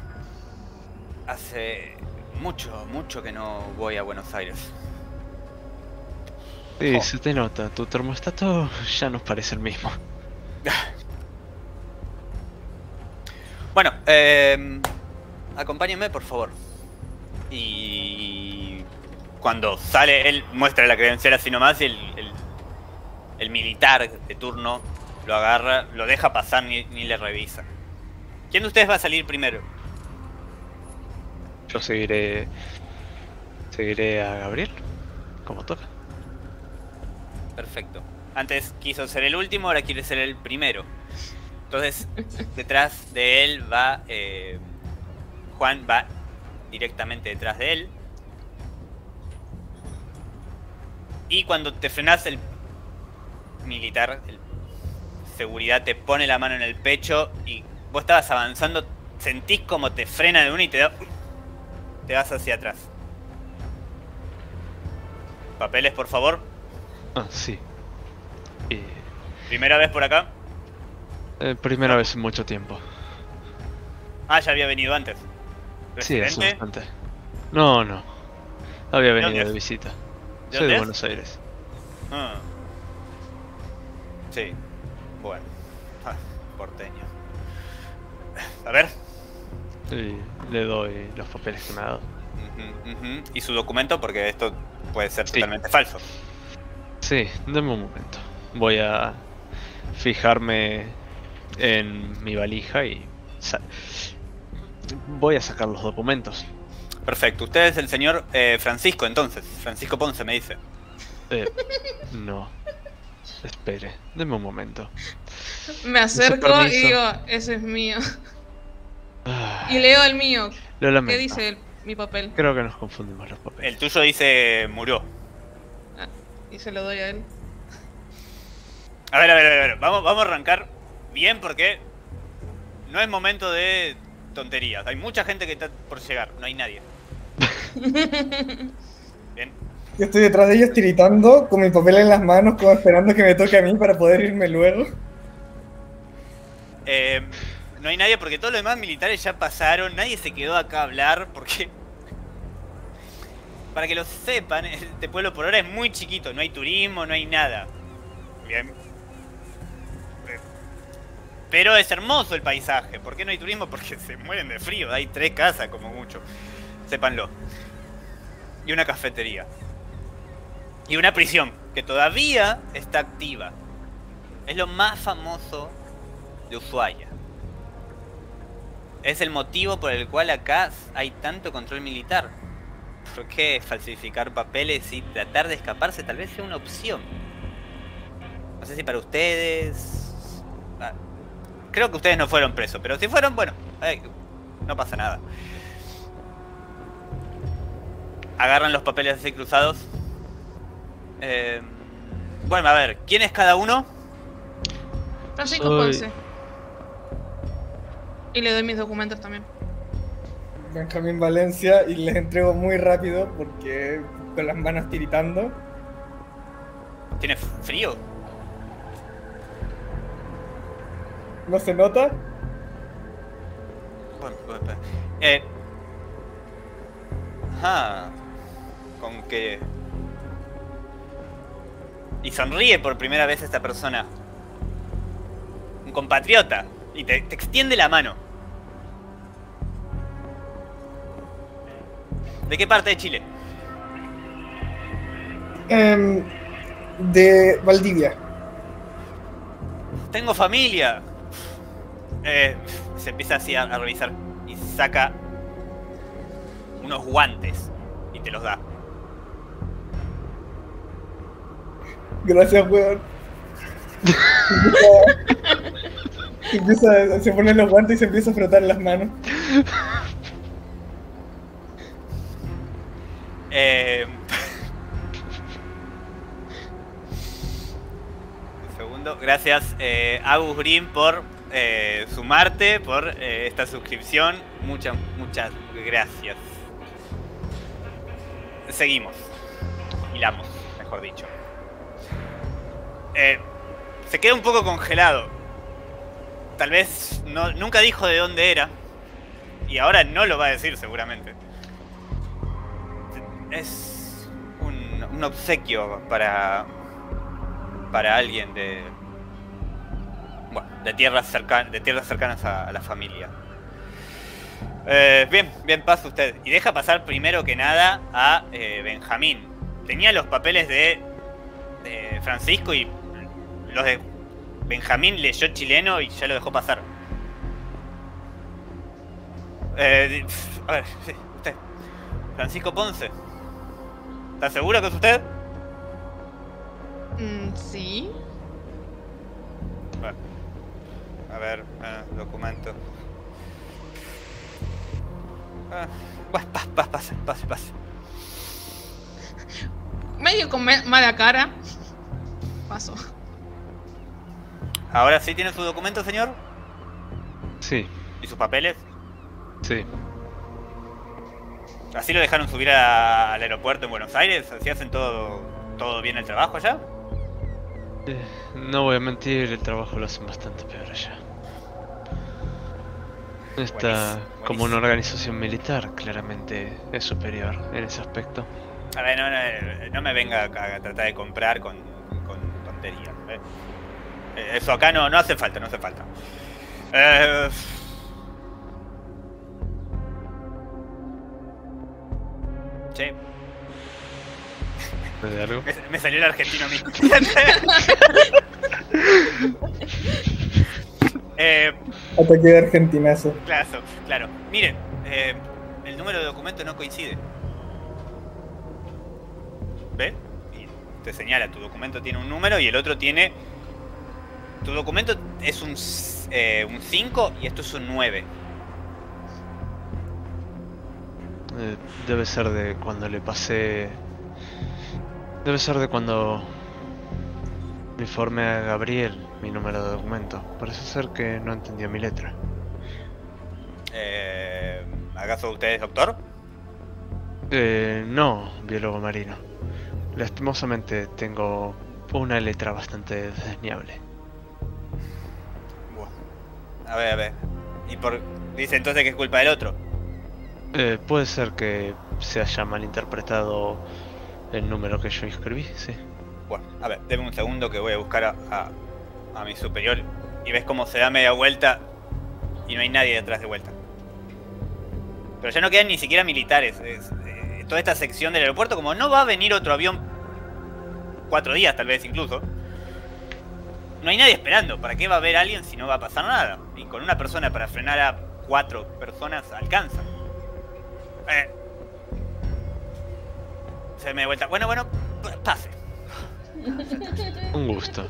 Hace mucho, mucho que no voy a Buenos Aires. Sí, oh. Se te nota, tu termostato ya nos parece el mismo. Bueno, eh, acompáñenme por favor. Y cuando sale, él muestra la credencial así nomás y el, el, el militar de turno lo agarra, lo deja pasar, ni, ni le revisa. ¿Quién de ustedes va a salir primero? Yo seguiré, seguiré a Gabriel, como toca. Perfecto. Antes quiso ser el último, ahora quiere ser el primero. Entonces, detrás de él va... Eh, Juan va directamente detrás de él. Y cuando te frenas, el militar, el seguridad, te pone la mano en el pecho y vos estabas avanzando, sentís como te frena de uno y te da... Te vas hacia atrás. Papeles, por favor. Ah, sí. Eh... ¿Primera vez por acá? Eh, primera vez en mucho tiempo. Ah, ya había venido antes. ¿Residente? Sí, hace bastante. No, no. Había venido de visita. ¿De Soy de es? Buenos Aires. Ah. Sí. Bueno. Ah, porteño. A ver. Sí, le doy los papeles que me ha dado. Uh-huh, uh-huh. Y su documento, porque esto puede ser sí. totalmente falso. Sí, denme un momento. Voy a fijarme en mi valija y voy a sacar los documentos. Perfecto, usted es el señor eh, Francisco entonces, Francisco Ponce me dice. Eh, no, espere, deme un momento. Me acerco y digo, ese es mío. Ah, y leo el mío. Lo lamento. ¿Qué dice el, mi papel? Creo que nos confundimos los papeles. El tuyo dice Muró. Ah, y se lo doy a él. A ver, a ver, a ver, a ver. Vamos, vamos a arrancar. Bien, porque no es momento de tonterías. Hay mucha gente que está por llegar, no hay nadie. Bien. Yo estoy detrás de ellos tiritando con mi papel en las manos, como esperando que me toque a mí para poder irme luego. Eh, no hay nadie porque todos los demás militares ya pasaron, nadie se quedó acá a hablar porque... Para que lo sepan, este pueblo por ahora es muy chiquito, no hay turismo, no hay nada. Bien. Pero es hermoso el paisaje. ¿Por qué no hay turismo? Porque se mueren de frío. Hay tres casas como mucho. Sépanlo. Y una cafetería. Y una prisión. Que todavía está activa. Es lo más famoso de Ushuaia. Es el motivo por el cual acá hay tanto control militar. ¿Por qué falsificar papeles y tratar de escaparse? Tal vez sea una opción. No sé si para ustedes... Ah. Creo que ustedes no fueron presos, pero si fueron, bueno, eh, no pasa nada. Agarran los papeles así cruzados. Eh, bueno, a ver, ¿quién es cada uno? Francisco Soy... Ponce. Y le doy mis documentos también. Benjamín Valencia, y les entrego muy rápido porque con las manos tiritando. ¿Tiene frío? ¿No se nota? Bueno, eh... Ajá... Con que... Y sonríe por primera vez esta persona. Un compatriota. Y te, te extiende la mano. ¿De qué parte de Chile? eh, de Valdivia. Tengo familia. Eh, se empieza así a, a revisar y saca unos guantes y te los da. Gracias, weón. Se, empieza, se ponen los guantes y se empieza a frotar las manos. Eh... Un segundo. Gracias, eh, Agus Green, por eh, sumarte, por eh, esta suscripción. Muchas, muchas gracias. Seguimos. Hilamos, mejor dicho. Eh, se queda un poco congelado. Tal vez no, nunca dijo de dónde era. Y ahora no lo va a decir seguramente. Es un, un obsequio para para alguien de bueno, de tierras cercanas de tierras cercanas a, a la familia. Eh, bien, bien pasa usted y deja pasar primero que nada a eh, Benjamín. Tenía los papeles de, de Francisco y los de Benjamín leyó chileno y ya lo dejó pasar. Eh, a ver, usted, Francisco Ponce. ¿Está seguro que es usted? Mm, sí. Bueno, a ver, eh, documento. Ah, pasa, pasa, pasa, pasa. Medio con me mala cara. Paso. ¿Ahora sí tiene su documento, señor? Sí. ¿Y sus papeles? Sí. ¿Así lo dejaron subir a, al aeropuerto en Buenos Aires? ¿Así hacen todo, todo bien el trabajo allá? Eh, no voy a mentir, el trabajo lo hacen bastante peor allá. Esta, buenísimo, buenísimo. Como una organización militar, claramente es superior en ese aspecto. A ver, no, no, no me venga a tratar de comprar con, con tonterías, ¿eh? Eso acá no, no hace falta, no hace falta. Eh... Che. ¿De algo? Me, me salió el argentino mismo. eh, Ataque de argentinazo. Claro, claro. Miren, eh, el número de documento no coincide. ¿Ve? Y te señala, tu documento tiene un número y el otro tiene... Tu documento es un eh, un cinco y esto es un nueve. Eh, debe ser de cuando le pasé... Debe ser de cuando le informé a Gabriel mi número de documento. Parece ser que no entendía mi letra. Eh, ¿Acaso usted es doctor? Eh, no, biólogo marino. Lastimosamente tengo una letra bastante desdeñable. A ver, a ver. ¿Y por dice entonces que es culpa del otro? Eh, puede ser que se haya malinterpretado el número que yo escribí, sí. Bueno, a ver, deme un segundo que voy a buscar a, a, a mi superior. Y ves cómo se da media vuelta y no hay nadie detrás de vuelta. Pero ya no quedan ni siquiera militares. Es, eh, toda esta sección del aeropuerto, como no va a venir otro avión cuatro días tal vez incluso. No hay nadie esperando. ¿Para qué va a haber alguien si no va a pasar nada? Y con una persona para frenar a cuatro personas alcanza. Eh. Se me vuelta. Bueno, bueno, pase. Un gusto.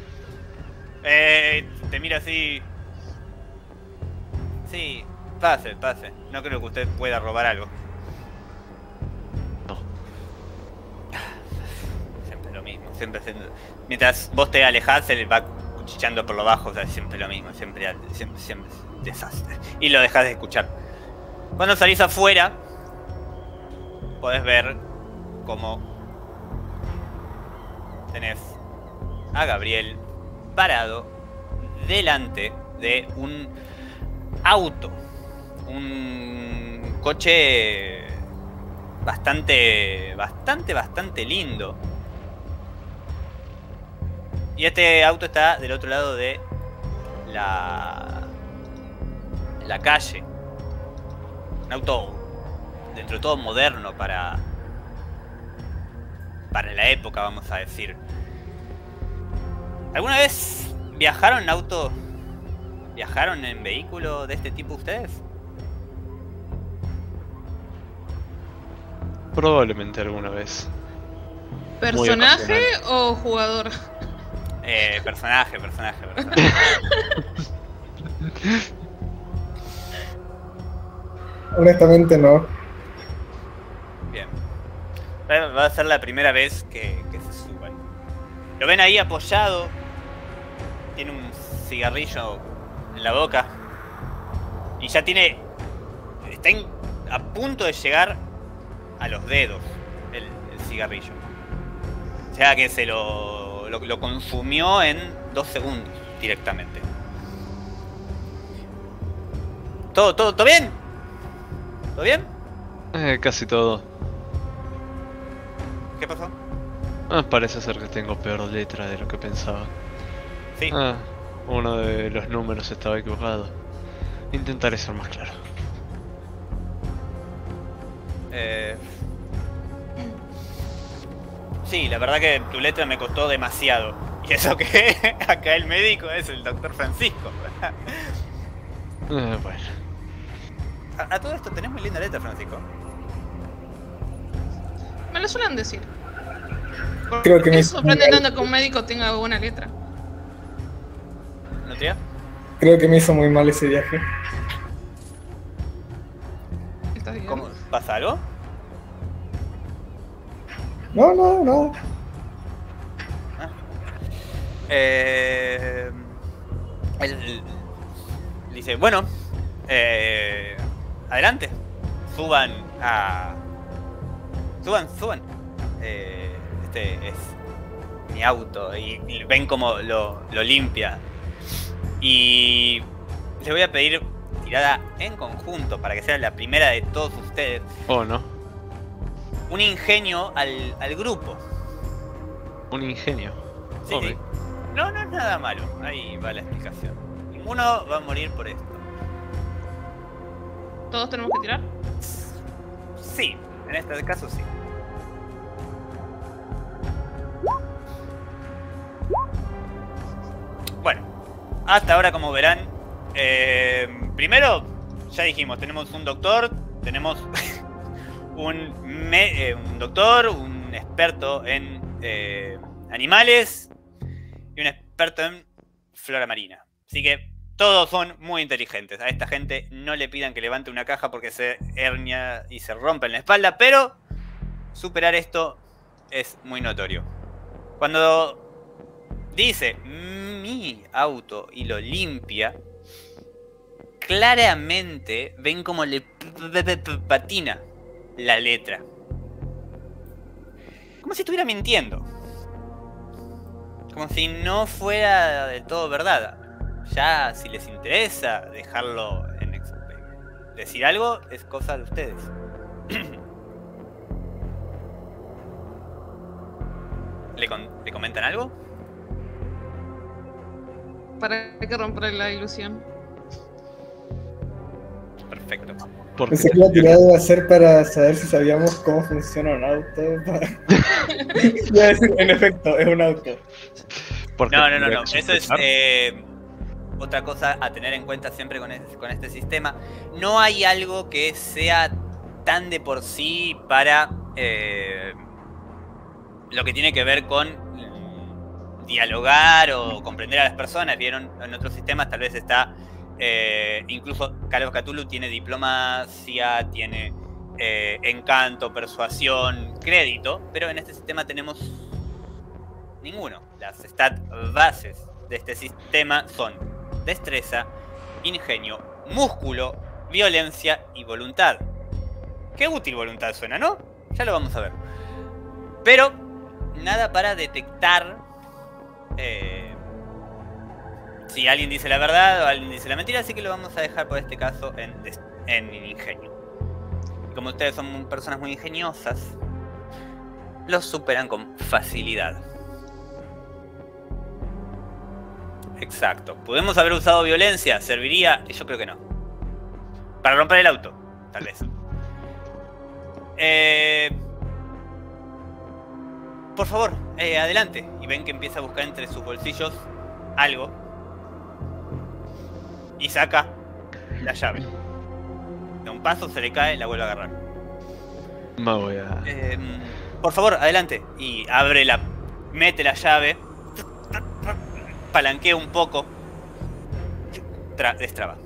Eh, te mira así. Sí, pase, pase. No creo que usted pueda robar algo. No. Siempre lo mismo, siempre siendo... Mientras vos te alejás, se le va cuchicheando por lo bajo, o sea, siempre lo mismo, siempre, siempre, siempre, desastre. Y lo dejas de escuchar. Cuando salís afuera, podés ver cómo tenés a Gabriel parado delante de un auto, un coche bastante, bastante, bastante lindo. Y este auto está del otro lado de la, la calle. Un auto dentro de todo moderno para para la época, vamos a decir. ¿Alguna vez viajaron en auto? ¿Viajaron en vehículo de este tipo ustedes? Probablemente alguna vez. ¿Personaje o jugador? Eh, personaje, personaje, personaje. Honestamente no. Bien. Va a ser la primera vez que, que se suban. Lo ven ahí apoyado. Tiene un cigarrillo en la boca. Y ya tiene... Está en, a punto de llegar a los dedos el, el cigarrillo. O sea que se lo, lo, lo consumió en dos segundos directamente. ¿Todo, todo, todo bien? ¿Todo bien? Eh, casi todo. ¿Qué pasó? Ah, parece ser que tengo peor letra de lo que pensaba. Sí. Ah, uno de los números estaba equivocado. Intentaré ser más claro. Eh... Sí, la verdad que tu letra me costó demasiado. Y eso que acá el médico es el doctor Francisco. Eh, bueno. A, a todo esto tenés muy linda letra, Francisco. Me lo suelen decir. Porque creo que me sorprende tanto mal que un médico tenga buena letra. ¿Nutria? Creo que me hizo muy mal ese viaje. ¿Estás bien? ¿Cómo? ¿Pasa algo? No, no, no. Ah. Eh... El, el... Dice, bueno, eh... adelante. Suban a... Suban, suban. Eh, este es mi auto. Y, y ven como lo, lo limpia. Y les voy a pedir tirada en conjunto para que sea la primera de todos ustedes. Oh, no. Un ingenio al, al grupo. Un ingenio. Sí, sí. No, no es nada malo. Ahí va la explicación. Ninguno va a morir por esto. ¿Todos tenemos que tirar? Sí, en este caso sí. Bueno, hasta ahora como verán, eh, primero, ya dijimos, tenemos un doctor, tenemos un, me, eh, un doctor, un experto en eh, animales y un experto en flora marina. Así que... todos son muy inteligentes. A esta gente no le pidan que levante una caja porque se hernia y se rompe en la espalda, pero superar esto es muy notorio. Cuando dice mi auto y lo limpia, claramente ven como le patina la letra. Como si estuviera mintiendo. Como si no fuera de todo verdad. Ya, si les interesa dejarlo en ex... decir algo, es cosa de ustedes. ¿Le, con... ¿Le comentan algo? Para que romper la ilusión. Perfecto. Pensé que la tirada iba a ser para saber si sabíamos cómo funciona un auto. Para... en efecto, es un auto. No, no, no, no. Eso es... Eh... otra cosa a tener en cuenta siempre con este, con este sistema. No hay algo que sea tan de por sí para eh, lo que tiene que ver con eh, dialogar o comprender a las personas. Vieron en otros sistemas, tal vez está... Eh, incluso Call of Cthulhu tiene diplomacia, tiene eh, encanto, persuasión, crédito. Pero en este sistema tenemos ninguno. Las stat bases de este sistema son... destreza, ingenio, músculo, violencia y voluntad. Qué útil voluntad suena, ¿no? Ya lo vamos a ver. Pero nada para detectar eh, si alguien dice la verdad o alguien dice la mentira, así que lo vamos a dejar por este caso en, en ingenio. Y como ustedes son personas muy ingeniosas, los superan con facilidad. Exacto. ¿Podemos haber usado violencia? ¿Serviría? Yo creo que no. Para romper el auto, tal vez. Eh... Por favor, eh, adelante. Y ven que empieza a buscar entre sus bolsillos algo. Y saca la llave. De un paso se le cae, la vuelve a agarrar. Me voy a... Eh, por favor, adelante. Y abre la... Mete la llave. Palanquea un poco. Tra destraba.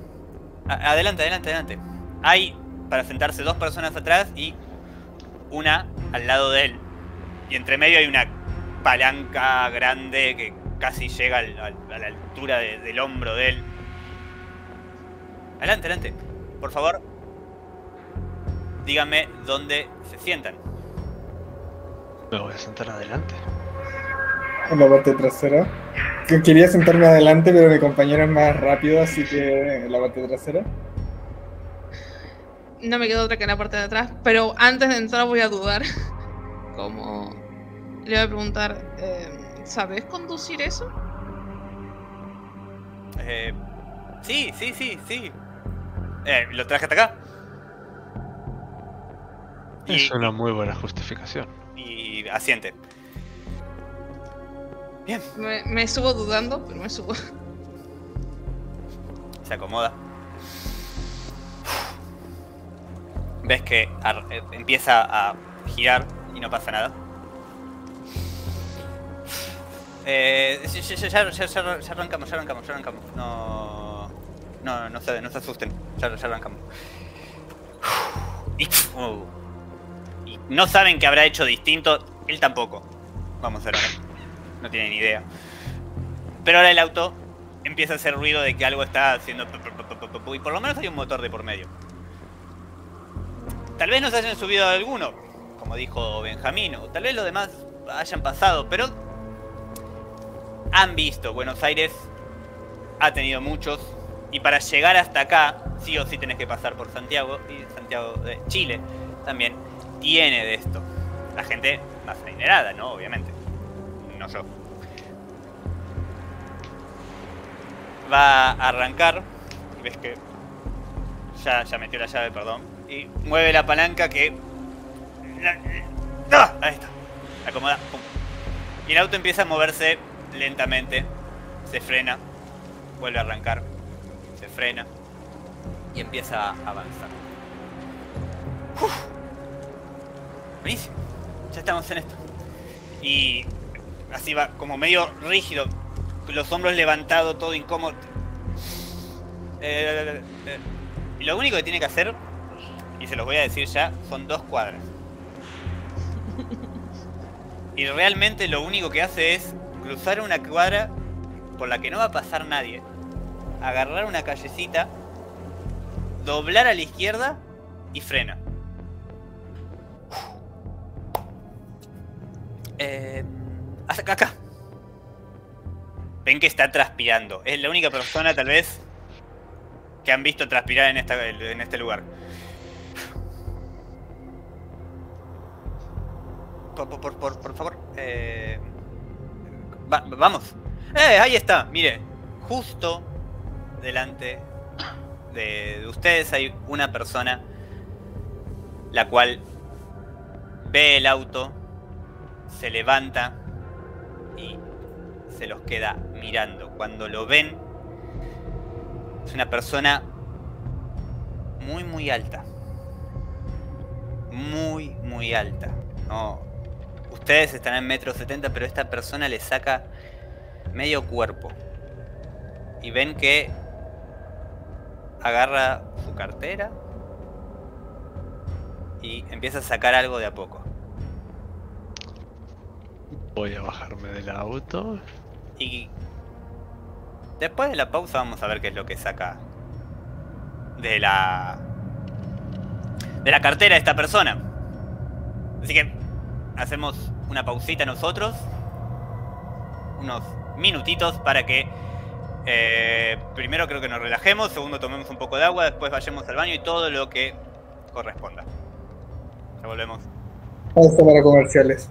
A adelante, adelante, adelante. Hay para sentarse dos personas atrás y una al lado de él. Y entre medio hay una palanca grande que casi llega al, al, a la altura de, del hombro de él. Adelante, adelante. Por favor, díganme dónde se sientan. Me voy a sentar adelante. En la parte trasera. Quería sentarme adelante, pero mi compañero es más rápido, así que en la parte trasera. No me queda otra que en la parte de atrás, pero antes de entrar voy a dudar. Como... Le voy a preguntar, eh, ¿sabes conducir eso? Eh, sí, sí, sí, sí. Eh, ¿Lo traje hasta acá? Es y, una muy buena justificación. Y asiente. Bien. Me, me subo dudando, pero me subo. Se acomoda. Ves que a, eh, empieza a girar y no pasa nada. Eh, ya, ya, ya, ya, ya arrancamos, ya arrancamos, ya arrancamos. No, no, no se, no se asusten. Ya, ya arrancamos. Y, uh, y no saben que habrá hecho distinto. Él tampoco. Vamos a ver. No tienen ni idea. Pero ahora el auto empieza a hacer ruido de que algo está haciendo... Y por lo menos hay un motor de por medio. Tal vez nos hayan subido alguno, como dijo Benjamín, o tal vez los demás hayan pasado, pero han visto. Buenos Aires ha tenido muchos, y para llegar hasta acá, sí o sí tenés que pasar por Santiago, y Santiago de Chile también tiene de esto. La gente más adinerada, ¿no? Obviamente. No yo. Va a arrancar, y ves que ya, ya metió la llave, perdón. Y mueve la palanca que... ¡Ah! Ahí está. La acomoda. ¡Pum! Y el auto empieza a moverse lentamente. Se frena. Vuelve a arrancar. Se frena. Y empieza a avanzar. ¡Uf! Buenísimo. Ya estamos en esto. Y así va, como medio rígido. Los hombros levantados, todo incómodo. Eh, eh, y lo único que tiene que hacer... Y se los voy a decir ya, son dos cuadras. Y realmente lo único que hace es cruzar una cuadra por la que no va a pasar nadie. Agarrar una callecita, doblar a la izquierda y frena. Eh, hasta acá. Ven que está transpirando. Es la única persona tal vez que han visto transpirar en, esta, en este lugar. Por, por, por, por favor, eh... Va, vamos. Eh, ahí está, mire, justo delante de, de ustedes hay una persona la cual ve el auto, se levanta y se los queda mirando. Cuando lo ven, es una persona muy, muy alta. Muy, muy alta. No... Ustedes están en metro setenta, pero esta persona le saca medio cuerpo. Y ven que agarra su cartera y empieza a sacar algo de a poco. Voy a bajarme del auto. Y después de la pausa vamos a ver qué es lo que saca de la... de la cartera de esta persona. Así que... hacemos una pausita nosotros, unos minutitos para que eh, primero creo que nos relajemos, segundo tomemos un poco de agua, después vayamos al baño y todo lo que corresponda. Ya volvemos. Pausa para comerciales.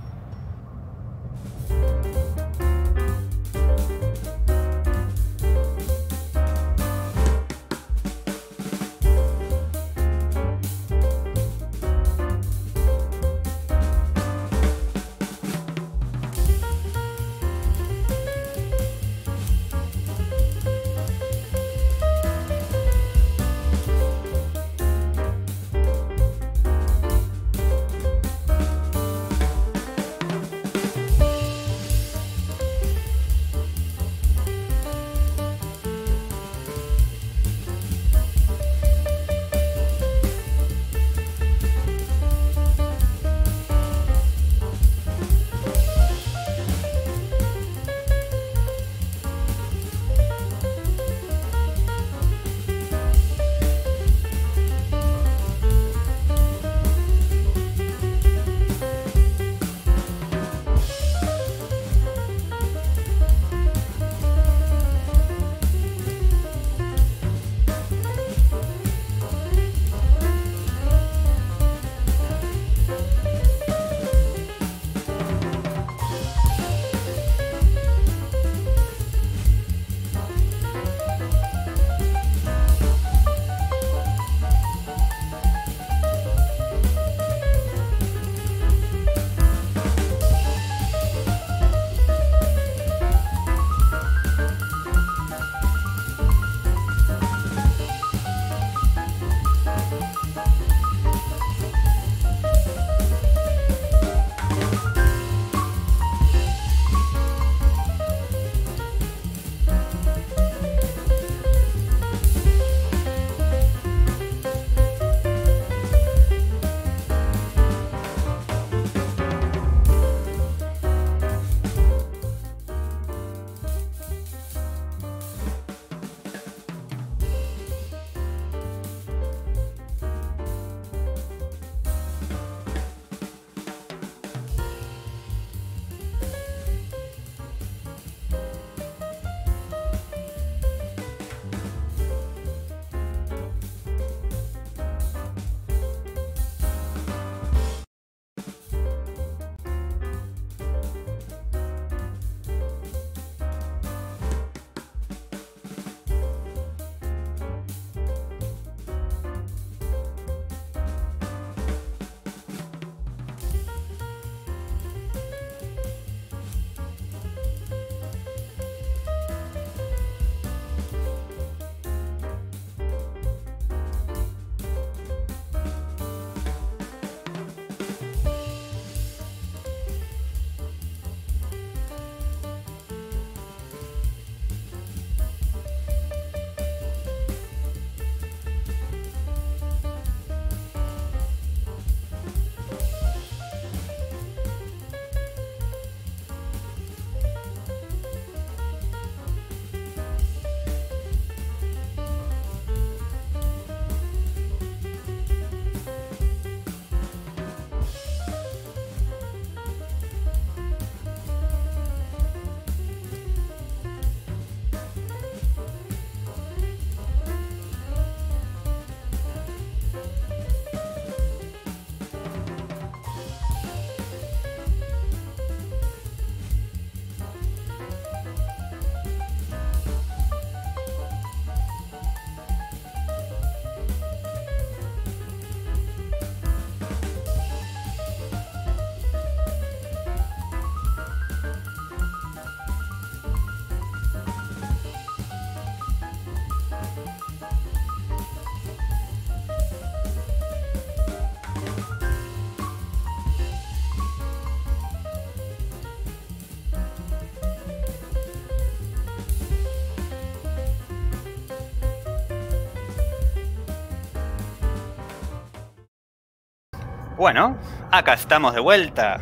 Bueno, acá estamos de vuelta.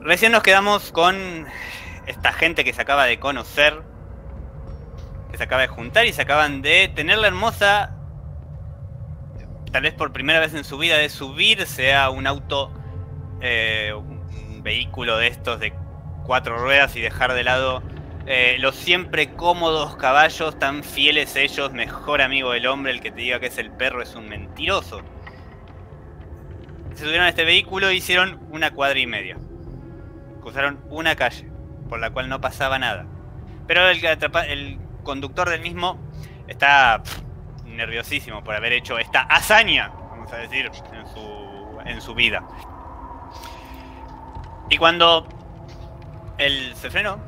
Recién nos quedamos con esta gente que se acaba de conocer, que se acaba de juntar y se acaban de tener la hermosa, tal vez por primera vez en su vida, de subirse a un auto, eh, un vehículo de estos de cuatro ruedas y dejar de lado eh, los siempre cómodos caballos, tan fieles ellos, mejor amigo del hombre. El que te diga que es el perro es un mentiroso. Se subieron a este vehículo e hicieron una cuadra y media. Cruzaron una calle por la cual no pasaba nada. Pero el, el conductor del mismo está pff, nerviosísimo por haber hecho esta hazaña, vamos a decir, en su, en su vida. Y cuando él se frenó,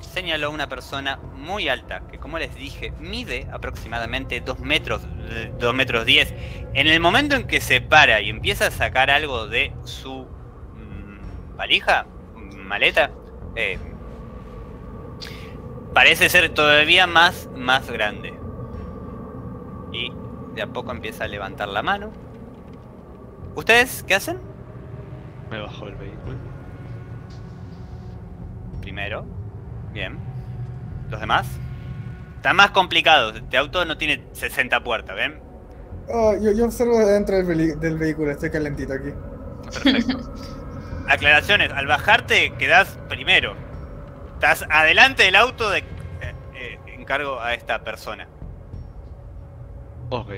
señaló a una persona muy alta, que como les dije, mide aproximadamente dos metros, dos metros diez. En el momento en que se para y empieza a sacar algo de su mmm, valija, maleta, eh, parece ser todavía más, más grande. Y de a poco empieza a levantar la mano. ¿Ustedes qué hacen? Me bajó el vehículo. Primero. Bien. ¿Los demás? Está más complicado. Este auto no tiene sesenta puertas, ¿ven? Oh, yo, yo observo dentro del, del vehículo. Estoy calentito aquí. Perfecto. Aclaraciones. Al bajarte quedás primero. Estás adelante del auto de... Eh, eh, encargo a esta persona. Ok.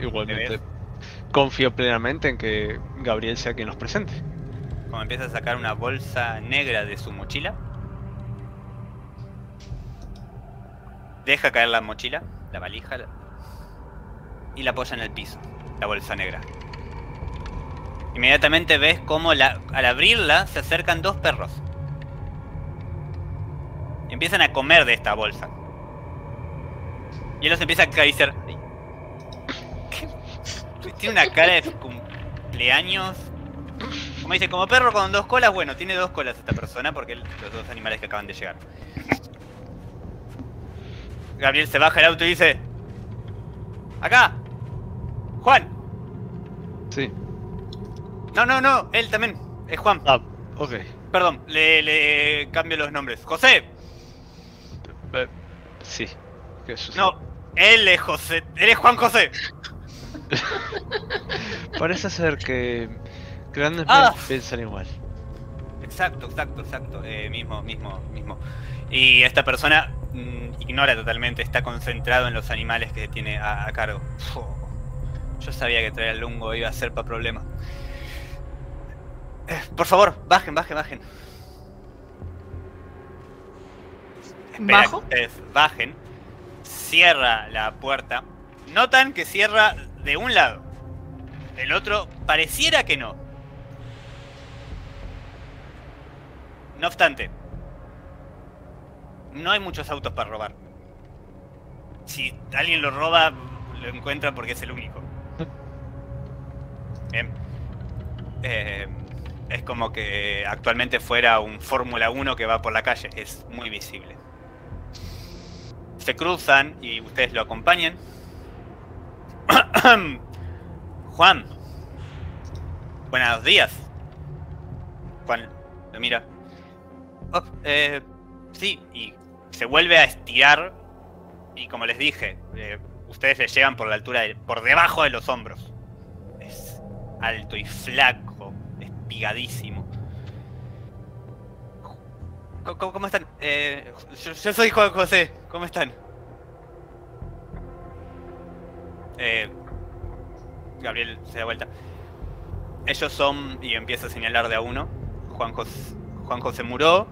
Igualmente. Confío plenamente en que Gabriel sea quien los presente. Cuando empieza a sacar una bolsa negra de su mochila, deja caer la mochila, la valija, y la apoya en el piso, la bolsa negra. Inmediatamente ves cómo la, al abrirla se acercan dos perros. Empiezan a comer de esta bolsa. Y él los empieza a acariciar. Tiene una cara de cumpleaños. Como dice, como perro con dos colas, bueno, tiene dos colas esta persona porque los dos animales que acaban de llegar. Gabriel se baja el auto y dice... ¡Acá! ¡Juan! Sí. No, no, no, él también. Es Juan. Ah, ok. Perdón, le, le cambio los nombres. ¡José! Eh, sí. ¿Qué sucede? No, él es José. Él es Juan José. Parece ser que... Grandes ah. piensan igual. Exacto, exacto, exacto. Eh, mismo, mismo, mismo. Y esta persona mmm, ignora totalmente, está concentrado en los animales que tiene a, a cargo. Oh, yo sabía que traer al lungo iba a ser para problema. Eh, por favor, bajen, bajen, bajen. Espera ¿Bajo? Que ustedes bajen. Cierra la puerta. Notan que cierra de un lado. El otro pareciera que no. No obstante, no hay muchos autos para robar. Si alguien lo roba, lo encuentra porque es el único. Bien. Eh, es como que actualmente fuera un Fórmula uno que va por la calle. Es muy visible. Se cruzan y ustedes lo acompañan. Juan. Buenos días. Juan lo mira. Oh, eh, sí, y se vuelve a estirar. Y como les dije, eh, ustedes le llegan por la altura, de, por debajo de los hombros. Es alto y flaco, espigadísimo. ¿Cómo, cómo están? Eh, yo, yo soy Juan José, ¿cómo están? Eh, Gabriel se da vuelta. Ellos son, y empieza a señalar de a uno, Juan José, Juan José Muró.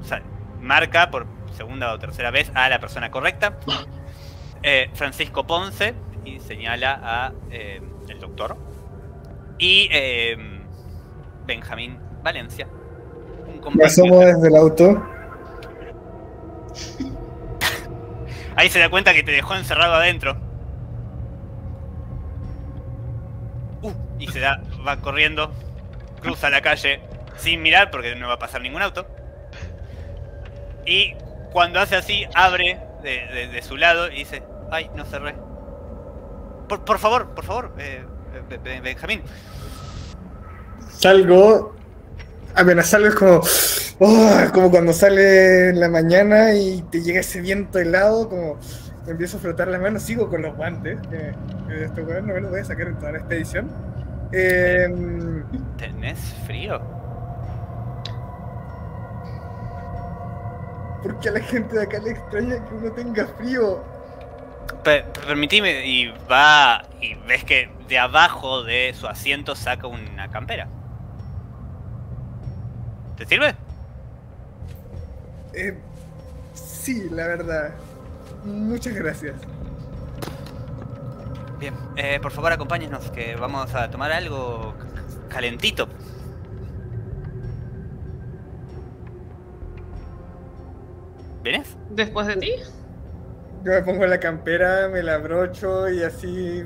O sea, marca por segunda o tercera vez a la persona correcta. Eh, Francisco Ponce, y señala a eh, el doctor. Y eh, Benjamín Valencia. Un ¿Ya somos desde el auto? Ahí se da cuenta que te dejó encerrado adentro. Uh, y se da, va corriendo, cruza la calle sin mirar porque no va a pasar ningún auto. Y cuando hace así, abre de, de, de su lado y dice, ay, no cerré. Por, por favor, por favor, eh, eh, Benjamín. Salgo, apenas salgo es como, oh, como cuando sale en la mañana y te llega ese viento helado, como empiezo a frotar las manos, sigo con los guantes, eh, estos guantes no me los voy a sacar en toda la expedición. Eh, ¿Tenés frío? Porque a la gente de acá le extraña que uno tenga frío. Per Permitime, y va, y ves que de abajo de su asiento saca una campera. ¿Te sirve? Eh, sí, la verdad. Muchas gracias. Bien, eh, por favor acompáñenos, que vamos a tomar algo calentito. ¿Vienes? ¿Después de ti? Yo me pongo la campera, me la abrocho y así,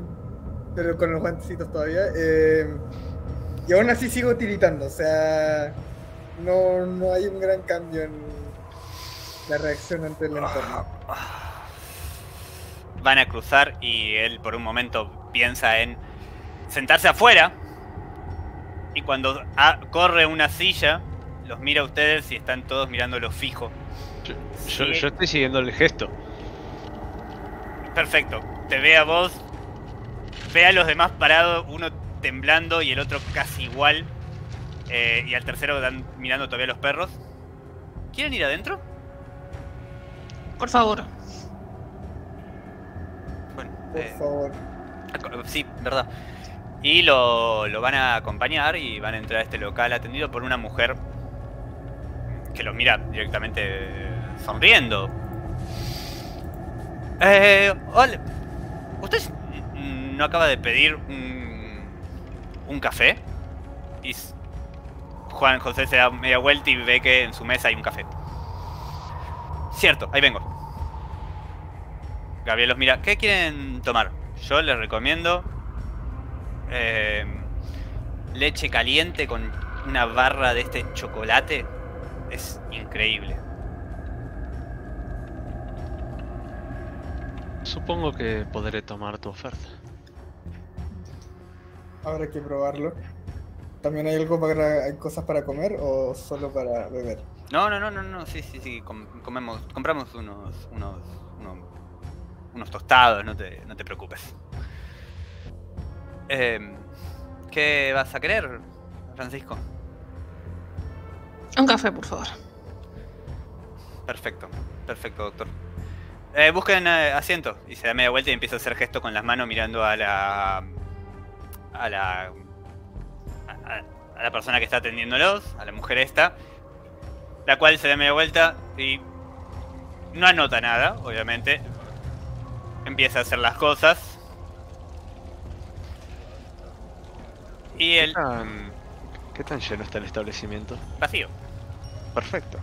pero con los guantecitos todavía. Eh, y aún así sigo tiritando, o sea, no, no hay un gran cambio en la reacción ante el entorno. Van a cruzar y él por un momento piensa en sentarse afuera. Y cuando corre una silla, los mira a ustedes y están todos mirándolo fijo. Yo, yo, yo estoy siguiendo el gesto. Perfecto, te ve a vos, ve a los demás parados, uno temblando y el otro casi igual, eh, y al tercero dan, mirando todavía a los perros. ¿Quieren ir adentro? Por favor. Bueno, por eh, favor. Sí, verdad. Y lo, lo van a acompañar y van a entrar a este local atendido por una mujer que los mira directamente sonriendo. Eh, hola. ¿Usted no acaba de pedir un, un café? Y Juan José se da media vuelta y ve que en su mesa hay un café. Cierto, ahí vengo. Gabriel los mira. ¿Qué quieren tomar? Yo les recomiendo eh, leche caliente con una barra de este chocolate. Es increíble. Supongo que podré tomar tu oferta. Habrá que probarlo. ¿También hay algo para, hay cosas para comer o solo para beber? No, no, no, no, no. Sí, sí, sí. Com comemos, compramos unos, unos, unos, unos tostados. No te, no te preocupes. Eh, ¿Qué vas a querer, Francisco? Un café, por favor. Perfecto, perfecto, doctor. Eh, busquen eh, asiento. Y se da media vuelta y empieza a hacer gestos con las manos mirando a la... A la... A, a la persona que está atendiéndolos, a la mujer esta. La cual se da media vuelta y... No anota nada, obviamente. Empieza a hacer las cosas. Y él... ¿Qué tan, qué tan lleno está el establecimiento? Vacío. Perfecto.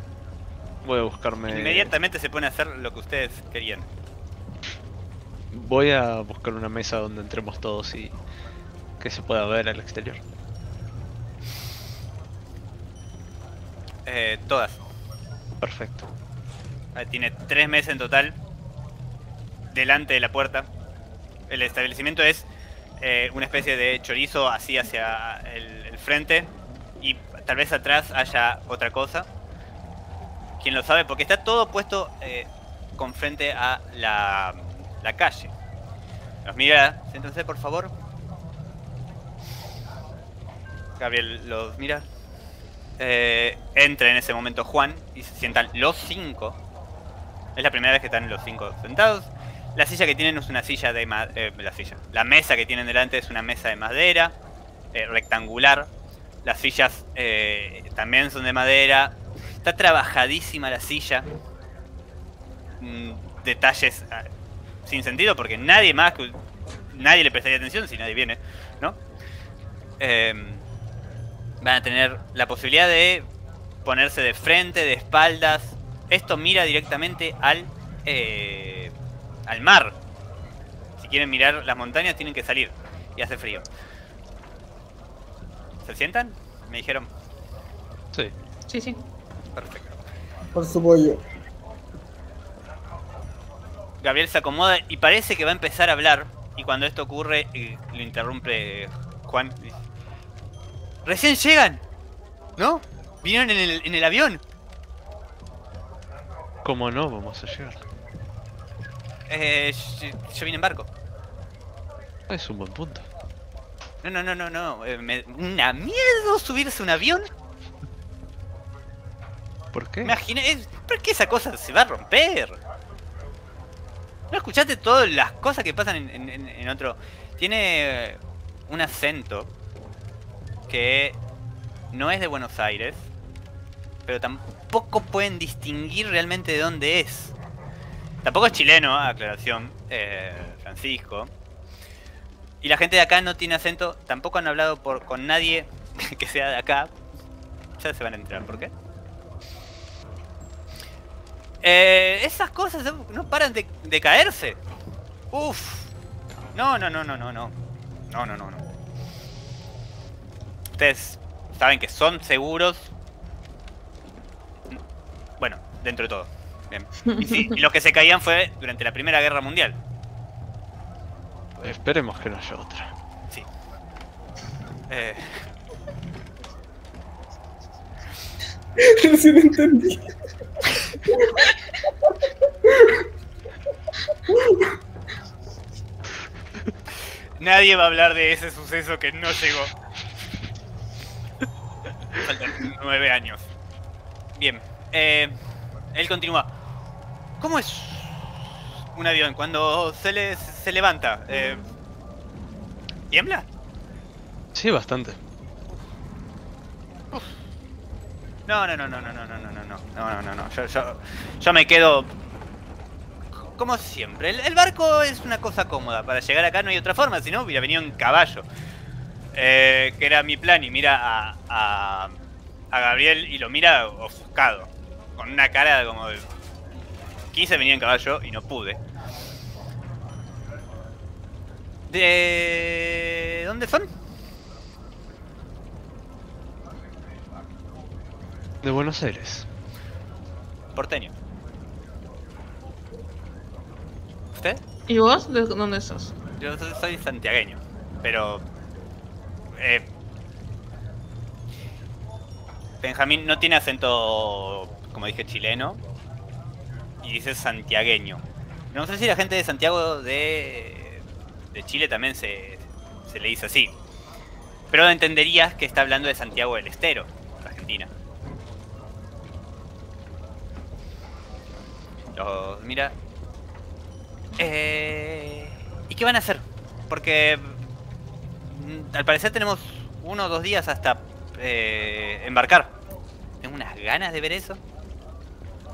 Voy a buscarme... Inmediatamente se pone a hacer lo que ustedes querían. Voy a buscar una mesa donde entremos todos y que se pueda ver al exterior. Eh, todas. Perfecto. Ahí tiene tres mesas en total. Delante de la puerta. El establecimiento es eh, una especie de chorizo así hacia el, el frente. Y tal vez atrás haya otra cosa. Quien lo sabe, porque está todo puesto eh, con frente a la, la calle. Los mira, siéntense por favor. Gabriel los mira. Eh, entra en ese momento Juan y se sientan los cinco. Es la primera vez que están los cinco sentados. La silla que tienen es una silla de madera. Eh, la silla. La mesa que tienen delante es una mesa de madera, eh, rectangular. Las sillas eh, también son de madera. Está trabajadísima la silla. Detalles sin sentido porque nadie más que nadie le prestaría atención si nadie viene, ¿no? Eh, van a tener la posibilidad de ponerse de frente, de espaldas. Esto mira directamente al eh, al mar. Si quieren mirar las montañas tienen que salir y hace frío. ¿Se sientan? Me dijeron. Sí. Sí, sí. Perfecto. Por su pollo. Gabriel se acomoda y parece que va a empezar a hablar, Y cuando esto ocurre, lo interrumpe Juan. ¡Recién llegan! ¿No? ¿Vinieron en el, en el avión? ¿Cómo no vamos a llegar? Eh, yo, yo vine en barco. Es un buen punto. No, no, no, no, no. Eh, me, una miedo subirse a un avión. ¿Por qué? Imaginé, ¿por qué esa cosa se va a romper? ¿No escuchaste todas las cosas que pasan en, en, en otro? Tiene un acento que no es de Buenos Aires, pero tampoco pueden distinguir realmente de dónde es. Tampoco es chileno, aclaración, eh, Francisco. Y la gente de acá no tiene acento, tampoco han hablado por, con nadie que sea de acá. Ya se van a enterar, ¿por qué? Eh, esas cosas no paran de, de caerse. Uff. No, no, no, no, no, no. No, no, no, no. Ustedes saben que son seguros. Bueno, dentro de todo. Bien. Y sí, los que se caían fue durante la Primera Guerra Mundial. Esperemos que no haya otra. Sí. Eh... Recién entendí. Nadie va a hablar de ese suceso que no llegó. Faltan nueve años. Bien, eh, él continúa. ¿Cómo es un avión cuando se le, se levanta? Eh, ¿Tiembla? Sí, bastante. Uf. No, no, no, no, no, no, no, no, no, no, no, no, no, yo, yo, yo me quedo como siempre. El, el barco es una cosa cómoda, para llegar acá no hay otra forma, si no hubiera venido en caballo, eh, que era mi plan. Y mira a, a, a Gabriel y lo mira ofuscado, con una cara como de... Quise venir en caballo y no pude. ¿De dónde son? De Buenos Aires. Porteño. ¿Usted? ¿Y vos? ¿De dónde sos? Yo soy santiagueño, pero... Eh, Benjamín no tiene acento, como dije, chileno. Y dice santiagueño. No sé si la gente de Santiago de, de Chile también se, se le dice así. Pero entenderías que está hablando de Santiago del Estero, Argentina. Los mira. Eh, ¿Y qué van a hacer? Porque al parecer tenemos uno o dos días hasta eh, embarcar. Tengo unas ganas de ver eso.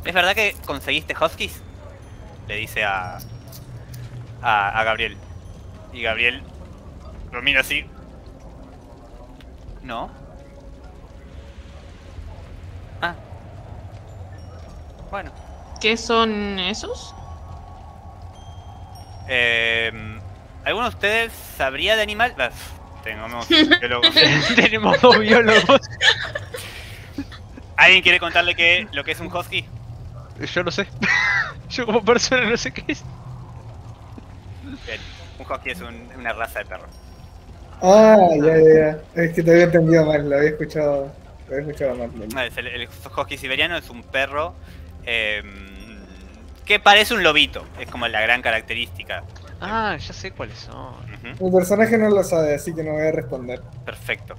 ¿Es verdad que conseguiste huskies? Le dice a, a, a Gabriel. Y Gabriel lo mira así. No. Ah. Bueno. ¿Qué son esos? Eh, ¿Alguno de ustedes sabría de animal? Ah, tenemos biólogos. Tenemos dos biólogos. ¿Alguien quiere contarle qué, lo que es un husky? Yo no sé. Yo como persona no sé qué es. Bien, un husky es un, una raza de perro. Ah, ya, ya, ya. Es que te había entendido mal, lo había escuchado, lo había escuchado mal. No, es el, el husky siberiano es un perro... Eh, que parece un lobito, es como la gran característica. Ah, ya sé cuáles son. Uh-huh. Mi personaje no lo sabe, así que no voy a responder. Perfecto.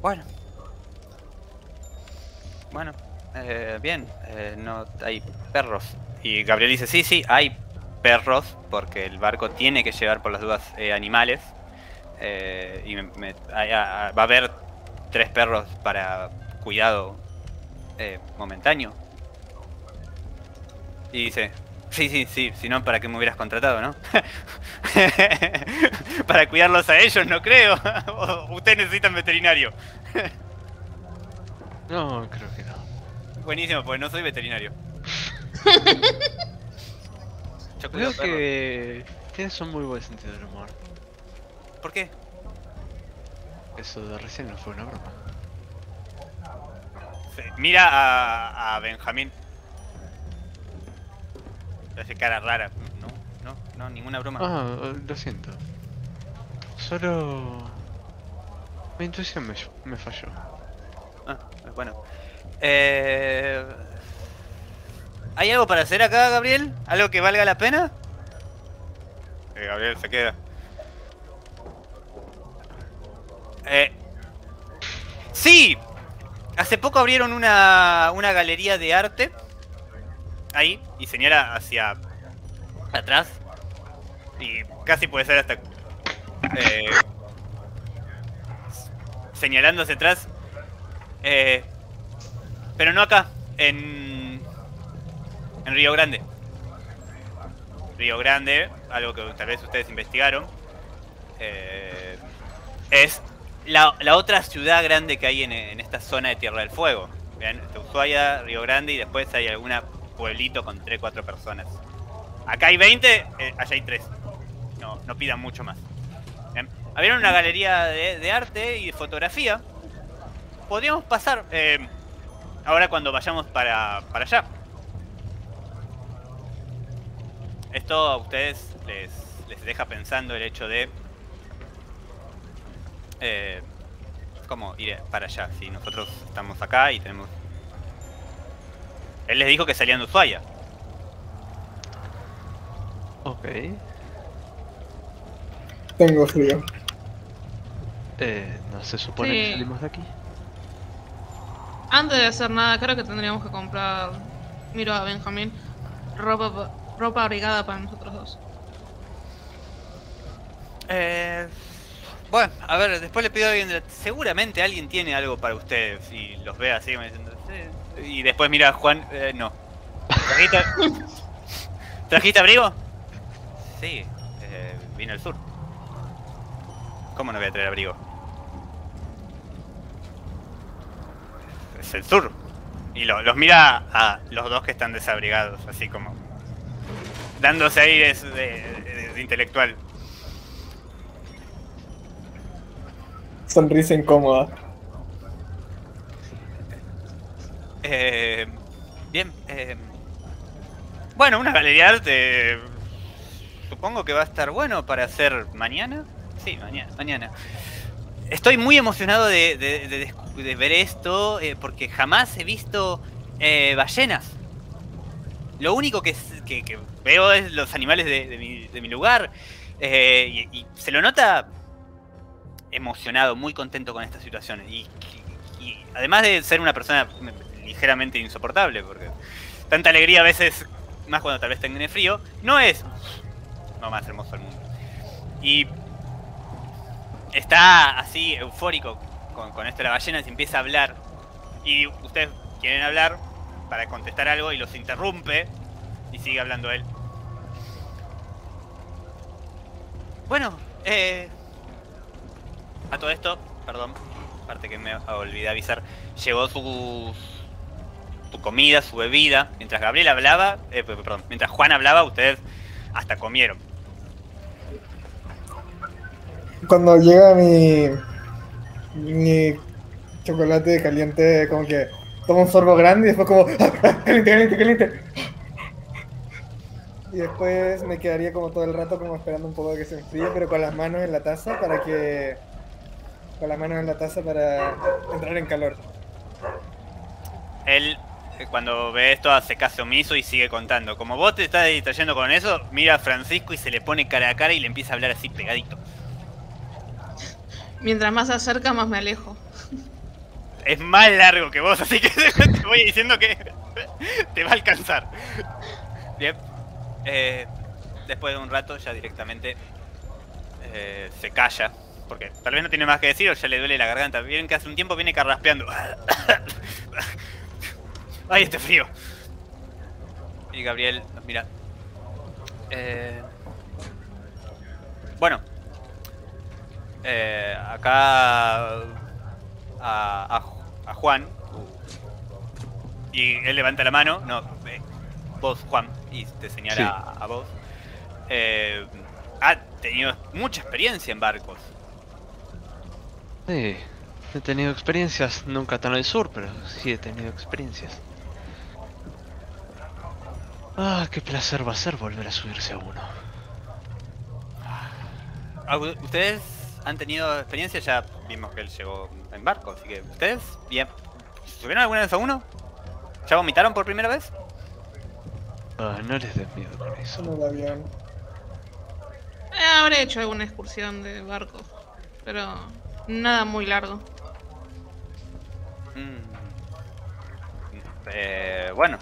Bueno. Bueno, eh, bien, eh, no hay perros. Y Gabriel dice, sí, sí, hay perros, porque el barco tiene que llevar por las dudas eh, animales. Eh, y me, me, a, a, va a haber tres perros para cuidado. Eh, momentáneo. Y dice, sí, sí, sí, si no, ¿para qué me hubieras contratado, no? Para cuidarlos a ellos, no creo. Ustedes necesitan veterinario. No, creo que no. Buenísimo, pues no soy veterinario. Yo creo que tienes un muy buen sentido del humor. ¿Por qué? Eso de recién no fue una broma. Mira a, a Benjamín. Hace cara rara. No, no, No, ninguna broma. Ah, lo siento. Solo... mi intuición me, me falló. Ah, bueno. Eh... ¿Hay algo para hacer acá, Gabriel? ¿Algo que valga la pena? Eh, Gabriel se queda. Eh... ¡Sí! Hace poco abrieron una, una galería de arte. Ahí, y señala hacia atrás. Y casi puede ser hasta... Eh, señalando hacia atrás. Eh, pero no acá, en... En Río Grande. Río Grande, algo que tal vez ustedes investigaron. Eh, es... La, la otra ciudad grande que hay en, en esta zona de Tierra del Fuego. Vean, Ushuaia, Río Grande y después hay algún pueblito con tres cuatro personas. Acá hay veinte, eh, allá hay tres. No, no pidan mucho más. Bien. Había una galería de, de arte y de fotografía. Podríamos pasar eh, ahora cuando vayamos para, para allá. Esto a ustedes les, les deja pensando el hecho de... Eh, ¿Cómo ir para allá? Si nosotros estamos acá y tenemos... Él les dijo que salían de Ushuaia. Ok. Tengo frío. Eh, no se supone sí. que salimos de aquí. Antes de hacer nada, creo que tendríamos que comprar... Miro a Benjamín. Ropa, ropa abrigada para nosotros dos. Eh... Bueno, a ver, después le pido a alguien, de la... seguramente alguien tiene algo para ustedes y los ve así, me dicen, sí. Y después mira a Juan, eh, no. ¿Trajiste, ¿Trajiste abrigo? Sí, eh, vino del sur. ¿Cómo no voy a traer abrigo? Es el sur. Y lo, los mira a los dos que están desabrigados, así como dándose aires de, de, de intelectual. Sonrisa incómoda. Eh, bien. Eh, bueno, una galería de arte. Supongo que va a estar bueno para hacer mañana. Sí, mañana. mañana. Estoy muy emocionado de, de, de, de ver esto eh, porque jamás he visto eh, ballenas. Lo único que, que, que veo es los animales de, de, mi, de mi lugar. Eh, y, y se lo nota... emocionado, muy contento con esta situación y, y, y además de ser una persona ligeramente insoportable porque tanta alegría a veces, más cuando tal vez tenga frío, no es lo más hermoso del mundo y está así eufórico con, con esto de la ballena y empieza a hablar y ustedes quieren hablar para contestar algo y los interrumpe y sigue hablando él. Bueno, eh... a todo esto, perdón, aparte que me olvidé avisar, llegó su, su comida, su bebida. Mientras Gabriel hablaba, eh, perdón, mientras Juan hablaba, ustedes hasta comieron. Cuando llega mi, mi chocolate caliente, como que tomo un sorbo grande y después como... ¡Caliente, caliente, caliente! Y después me quedaría como todo el rato como esperando un poco de que se enfríe, pero con las manos en la taza para que... Con las manos en la taza para entrar en calor. Él, cuando ve esto, hace caso omiso y sigue contando. Como vos te estás distrayendo con eso, mira a Francisco y se le pone cara a cara y le empieza a hablar así pegadito. Mientras más se acerca, más me alejo. Es más largo que vos, así que te voy diciendo que te va a alcanzar. Bien. Eh, después de un rato, ya directamente eh, se calla. Porque tal vez no tiene más que decir o ya le duele la garganta. Vieron que hace un tiempo viene carraspeando. ¡Ay, este frío! Y Gabriel, mira. Eh... Bueno. Eh, acá a, a, a Juan. Y él levanta la mano. No, eh, vos, Juan. Y te señala sí. a, a vos. Eh, ha tenido mucha experiencia en barcos. Sí, he tenido experiencias, nunca tan al sur, pero sí he tenido experiencias. Ah, qué placer va a ser volver a subirse a uno. ¿Ustedes han tenido experiencia? Ya vimos que él llegó en barco, así que ¿ustedes? Bien. ¿Subieron alguna vez a uno? ¿Ya vomitaron por primera vez? Ah, no les des miedo con eso. No lo habían. Habré hecho alguna excursión de barco, pero nada muy largo. Mm. Eh, bueno.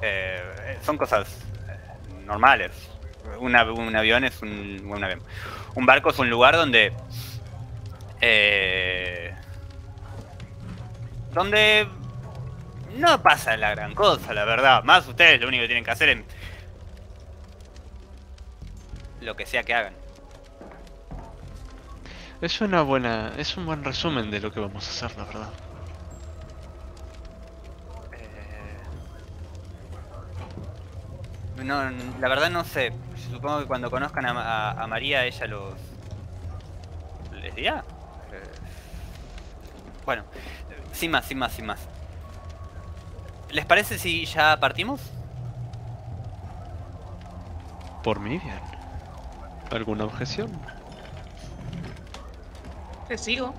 Eh, son cosas normales. Una, un avión es un, un avión. Un barco es un lugar donde... Eh, donde no pasa la gran cosa, la verdad. Más ustedes lo único que tienen que hacer es... lo que sea que hagan. Es una buena... es un buen resumen de lo que vamos a hacer, la verdad. Eh... No, la verdad no sé. Yo supongo que cuando conozcan a, a, a María, ella los... les dirá. Eh... Bueno, sin más, sin más, sin más. ¿Les parece si ya partimos? Por mí, bien. ¿Alguna objeción? Te sigo.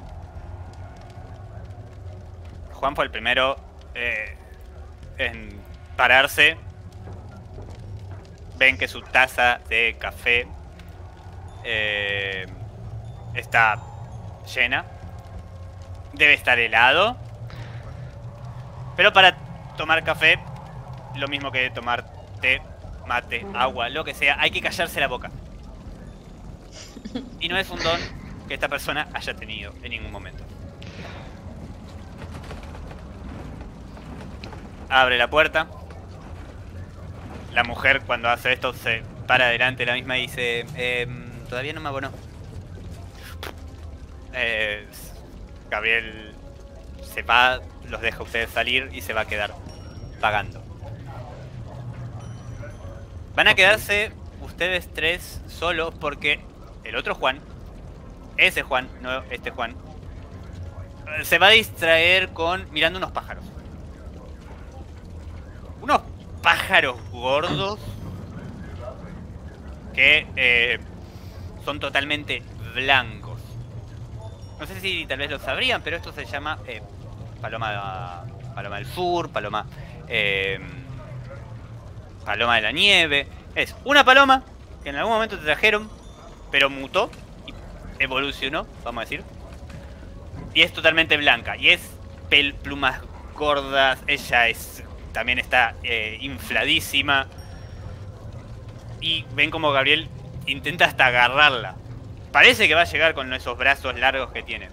Juan fue el primero eh, en pararse. Ven que su taza de café eh, está llena. Debe estar helado. Pero para tomar café, lo mismo que tomar té, mate, agua, lo que sea, hay que callarse la boca. Y no es un don que esta persona haya tenido en ningún momento. Abre la puerta. La mujer, cuando hace esto, se para adelante la misma y dice... Eh, todavía no me abonó. Eh, Gabriel se va, los deja a ustedes salir y se va a quedar pagando. Van a quedarse ustedes tres solos porque... el otro Juan, ese Juan, no este Juan, se va a distraer con mirando unos pájaros. Unos pájaros gordos que eh, son totalmente blancos. No sé si tal vez lo sabrían, pero esto se llama eh, paloma, paloma del sur, paloma, eh, paloma de la nieve. Es una paloma que en algún momento te trajeron, pero mutó, evolucionó, vamos a decir. Y es totalmente blanca. Y es pel plumas gordas. Ella es también está eh, infladísima. Y ven como Gabriel intenta hasta agarrarla. Parece que va a llegar con esos brazos largos que tiene.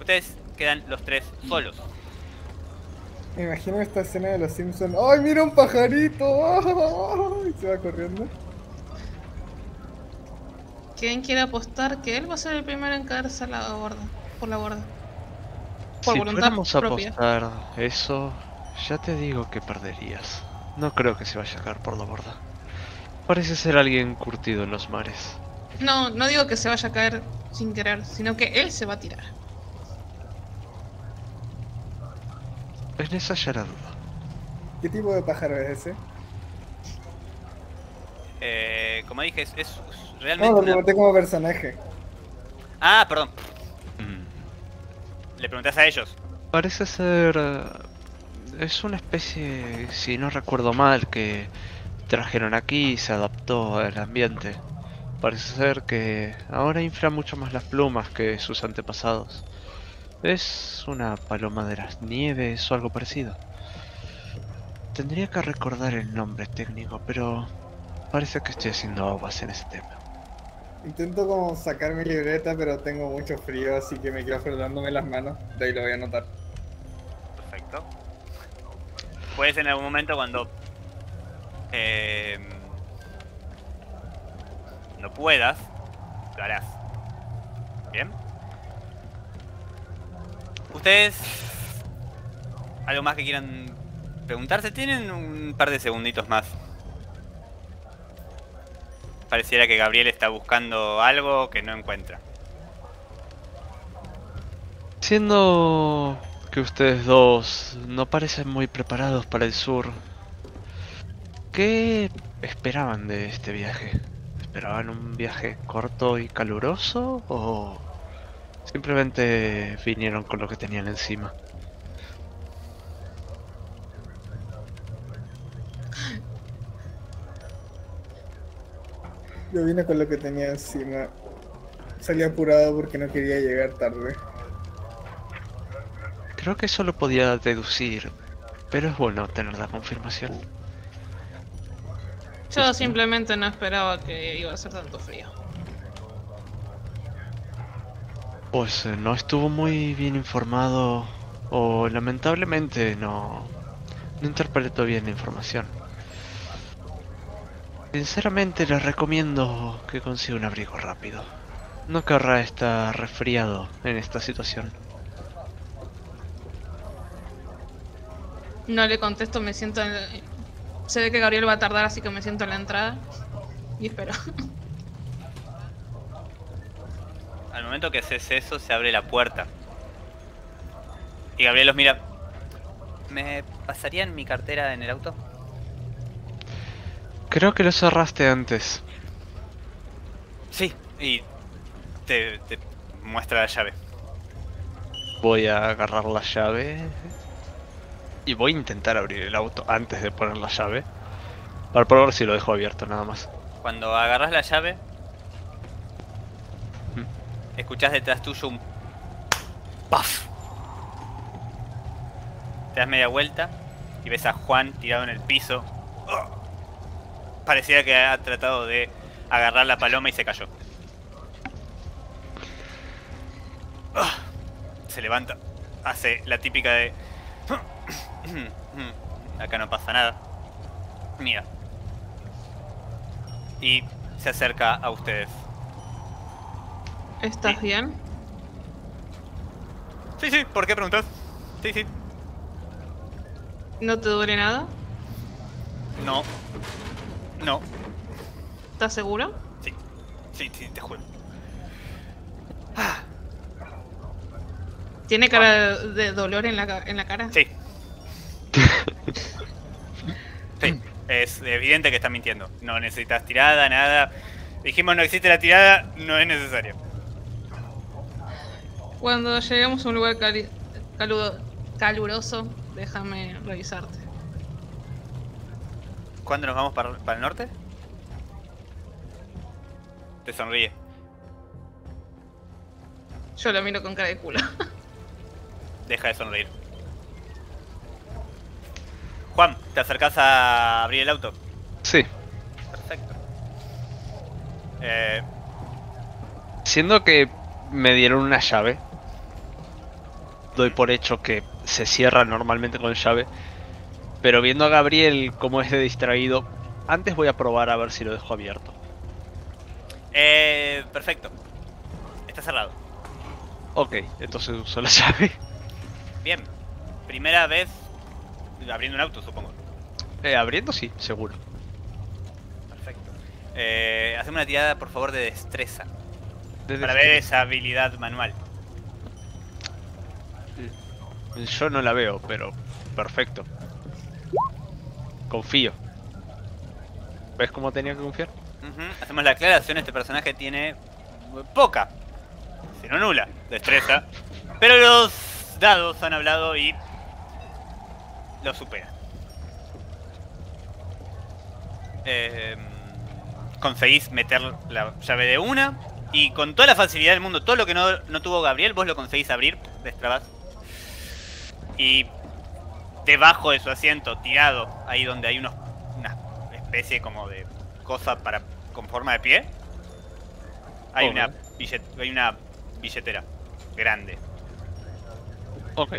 Ustedes quedan los tres solos. Me imagino esta escena de los Simpsons. ¡Ay, mira un pajarito! ¡Oh! Y se va corriendo. ¿Quién quiere apostar que él va a ser el primero en caerse a la borda, por la borda? Por si voluntad propia. Apostar eso, ya te digo que perderías. No creo que se vaya a caer por la borda. Parece ser alguien curtido en los mares. No, no digo que se vaya a caer sin querer, sino que él se va a tirar. En esa ya la duda. ¿Qué tipo de pájaro es ese? Eh, como dije, es... es realmente no, lo pregunté una... como personaje. Ah, perdón. Mm. Le preguntás a ellos. Parece ser... es una especie, si no recuerdo mal, que trajeron aquí y se adaptó al ambiente. Parece ser que ahora infla mucho más las plumas que sus antepasados. Es una paloma de las nieves o algo parecido. Tendría que recordar el nombre técnico, pero... parece que estoy haciendo aguas en ese tema. Intento como sacar mi libreta, pero tengo mucho frío, así que me quedo frotándome las manos. De ahí lo voy a anotar. Perfecto. Puedes en algún momento cuando... Eh, no puedas, lo harás. ¿Bien? Ustedes... ¿algo más que quieran preguntarse? Tienen un par de segunditos más. Pareciera que Gabriel está buscando algo que no encuentra. Siendo que ustedes dos no parecen muy preparados para el sur, ¿qué esperaban de este viaje? esperaban un viaje corto y caluroso o simplemente vinieron con lo que tenían encima? Yo vine con lo que tenía encima. Salí apurado porque no quería llegar tarde. Creo que eso lo podía deducir, pero es bueno tener la confirmación. Yo simplemente no esperaba que iba a hacer tanto frío. Pues eh, no estuvo muy bien informado, o lamentablemente no, no interpretó bien la información. Sinceramente les recomiendo que consiga un abrigo rápido. No querrá estar resfriado en esta situación. No le contesto, me siento en... Se ve que Gabriel va a tardar, así que me siento en la entrada y espero. Al momento que haces eso, se abre la puerta. Y Gabriel los mira. ¿Me pasarían mi cartera en el auto? Creo que lo cerraste antes. Sí, y te, te muestra la llave. Voy a agarrar la llave y voy a intentar abrir el auto antes de poner la llave, para probar si lo dejo abierto nada más. Cuando agarras la llave, ¿Mm? escuchás detrás tuyo un ¡paf! Te das media vuelta y ves a Juan tirado en el piso. ¡Oh! Parecía que ha tratado de agarrar la paloma y se cayó. ¡Oh! Se levanta, hace la típica de... acá no pasa nada. Mira. Y se acerca a ustedes. ¿Estás sí. bien? Sí, sí, ¿por qué preguntas? Sí, sí. ¿No te duele nada? No. No. ¿Estás seguro? Sí, sí, sí, te juro. Ah. ¿Tiene cara de dolor en la, en la cara? Sí. Sí, es evidente que está mintiendo. No necesitas tirada, nada. Dijimos no existe la tirada, no es necesario. Cuando lleguemos a un lugar cali caludo caluroso, déjame revisarte. ¿Cuándo nos vamos para, para el norte? Te sonríe. Yo lo miro con cara de culo. Deja de sonreír. Juan, ¿te acercás a abrir el auto? Sí. Perfecto. Eh... Siendo que me dieron una llave, doy por hecho que se cierra normalmente con llave, pero viendo a Gabriel como es de distraído, antes voy a probar a ver si lo dejo abierto. Eh... Perfecto. Está cerrado. Ok, entonces uso la llave. Bien. Primera vez... abriendo un auto, supongo. Eh, abriendo sí, seguro. Perfecto. Eh, haceme una tirada, por favor, de destreza. De para destreza. Ver esa habilidad manual. Yo no la veo, pero perfecto. Confío. ¿Ves cómo tenía que confiar? Uh-huh. Hacemos la aclaración, este personaje tiene poca, si no nula, destreza. Pero los dados han hablado y... lo supera. Eh, conseguís meter la llave de una y con toda la facilidad del mundo, todo lo que no, no tuvo Gabriel, vos lo conseguís abrir, destrabás. Y debajo de su asiento, tirado, ahí donde hay unos, una especie como de cosa para con forma de pie, hay, oh, una, billet, hay una billetera grande. Ok.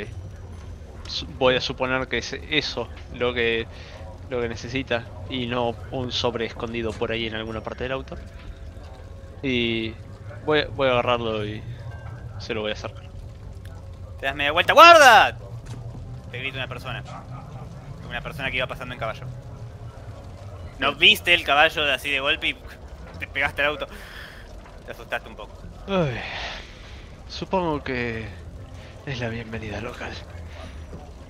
Voy a suponer que es eso lo que lo que necesita y no un sobre escondido por ahí en alguna parte del auto. Y voy, voy a agarrarlo y se lo voy a acercar. Te das media vuelta, ¡guarda! Te grita una persona. Una persona que iba pasando en caballo. No viste el caballo así de golpe y te pegaste al auto. Te asustaste un poco. Uy, supongo que es la bienvenida local.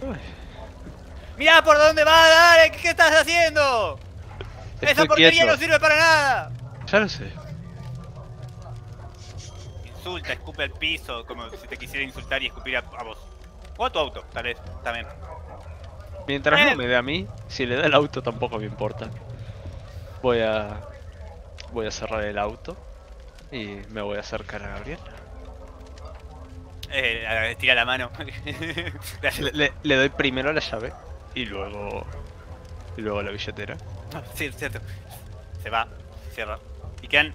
Uy. Mirá por dónde va, dale, ¿qué, qué estás haciendo? Estoy Esa porquería quieto. No sirve para nada. Ya lo sé. Insulta, escupe al piso, como si te quisiera insultar y escupir a, a vos. O a tu auto, tal vez, también. Mientras eh. no me dé a mí, si le da el auto tampoco me importa. Voy a... Voy a cerrar el auto y me voy a acercar a Gabriel. Eh, tira la mano. le, le doy primero la llave y luego... Y luego la billetera. Ah, sí, cierto. Se va, cierra. Y quedan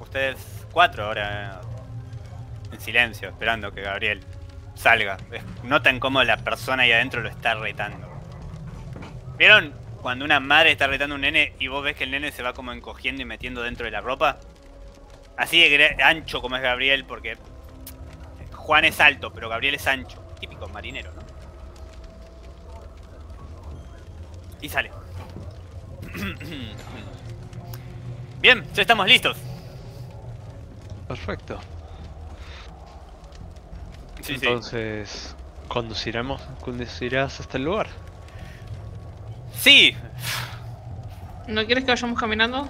ustedes cuatro ahora en silencio, esperando que Gabriel salga. Notan cómo la persona ahí adentro lo está retando. ¿Vieron cuando una madre está retando a un nene y vos ves que el nene se va como encogiendo y metiendo dentro de la ropa? Así de ancho como es Gabriel, porque Juan es alto, pero Gabriel es ancho. Típico marinero, ¿no? Y sale. Bien, ya estamos listos. Perfecto. Sí, entonces, sí. ¿conduciremos, ¿conducirás hasta el lugar? Sí. ¿No quieres que vayamos caminando?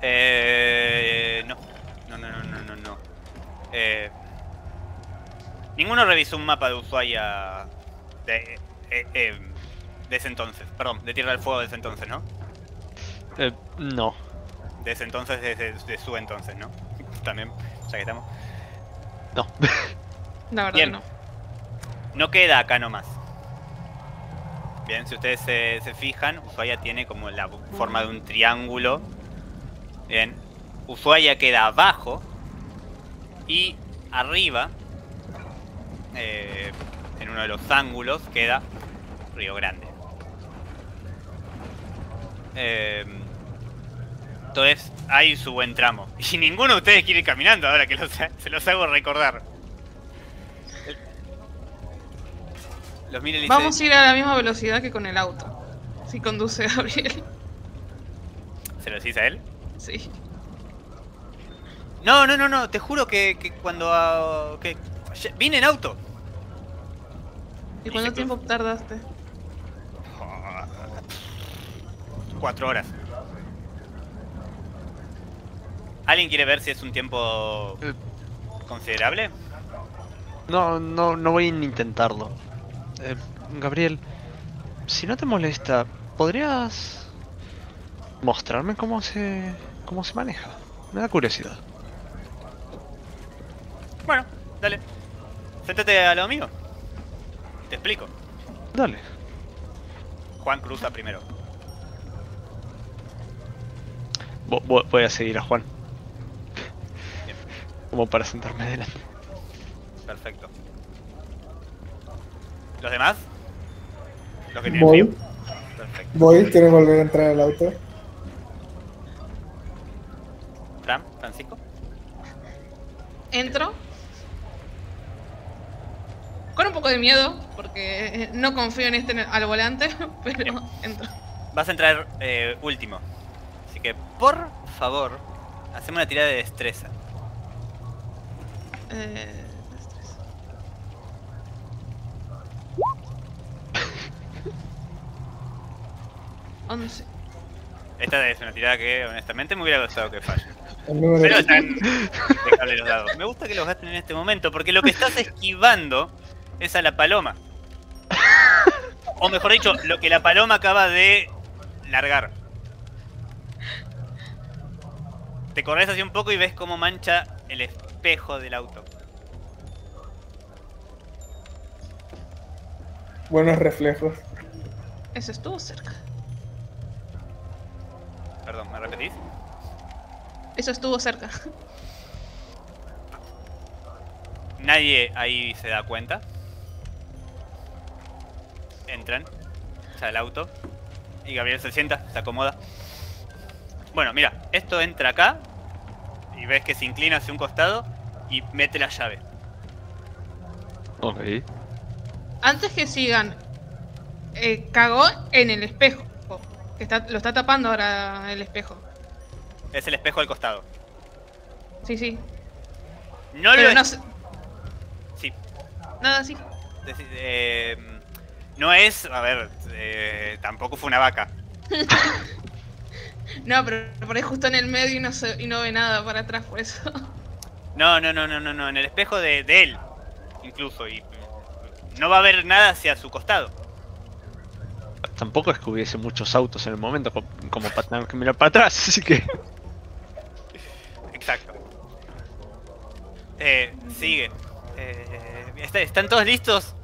Eh, no. No, no, no, no, no, no. Eh, ninguno revisó un mapa de Ushuaia de, eh, eh, de ese entonces. Perdón, de Tierra del Fuego de ese entonces, ¿no? Eh, no. De ese entonces, de, de, de su entonces, ¿no? También, ya que estamos. No. La verdad Bien. Que no. No queda acá nomás. Bien, si ustedes se, se fijan, Ushuaia tiene como la forma de un triángulo. Bien. Ushuaia queda abajo. Y arriba, eh, en uno de los ángulos, queda Río Grande. Eh, entonces, hay su buen tramo. Y ninguno de ustedes quiere ir caminando ahora que los, se los hago recordar. Los Vamos a ir a la misma velocidad que con el auto. Si conduce Gabriel. ¿Se lo decís a él? Sí. No, no, no, no, te juro que, que cuando... Uh, que vine en auto. ¿Y, y cuánto tiempo tardaste? Cuatro horas. ¿Alguien quiere ver si es un tiempo considerable? No, no, no voy a intentarlo. Eh, Gabriel, si no te molesta, ¿podrías mostrarme cómo se, cómo se maneja? Me da curiosidad. Bueno, dale. Séntate al lado mío. Te explico. Dale. Juan cruza primero. Voy a seguir a Juan. Bien. Como para sentarme delante. Perfecto. ¿Los demás? ¿Los que tienen vivo? Perfecto. Voy, quiero volver a entrar al auto. ¿Fran? ¿Francisco? Entro. Con un poco de miedo, porque no confío en este al volante, pero Bien. entro. Vas a entrar eh, último. Así que, por favor, hacemos una tirada de destreza. Eh, destreza. once. Esta es una tirada que, honestamente, me hubiera gustado que falle. Pero están dejables los dados. Me gusta que los gasten en este momento, porque lo que estás esquivando es a la paloma. O mejor dicho, lo que la paloma acaba de largar. Te corres así un poco y ves cómo mancha el espejo del auto. Buenos reflejos. Eso estuvo cerca. Perdón, ¿me repetís? Eso estuvo cerca. Nadie ahí se da cuenta. Entran, sale el auto y Gabriel se sienta, se acomoda. Bueno, mira, esto entra acá y ves que se inclina hacia un costado y mete la llave. Ok. Antes que sigan, eh, cagó en el espejo. Que está, lo está tapando ahora el espejo. Es el espejo al costado. Sí, sí. No Pero lo no es... Se... Sí. Nada, sí. Eh, no es... A ver, eh, tampoco fue una vaca. No, pero por ahí justo en el medio y no, se, y no ve nada para atrás, por eso. No, no, no, no, no, no. En el espejo de, de él, incluso. Y no va a haber nada hacia su costado. Tampoco es que hubiese muchos autos en el momento, como para tener que mirar para atrás, así que... Exacto. Eh, sigue. Eh, ¿Están todos listos?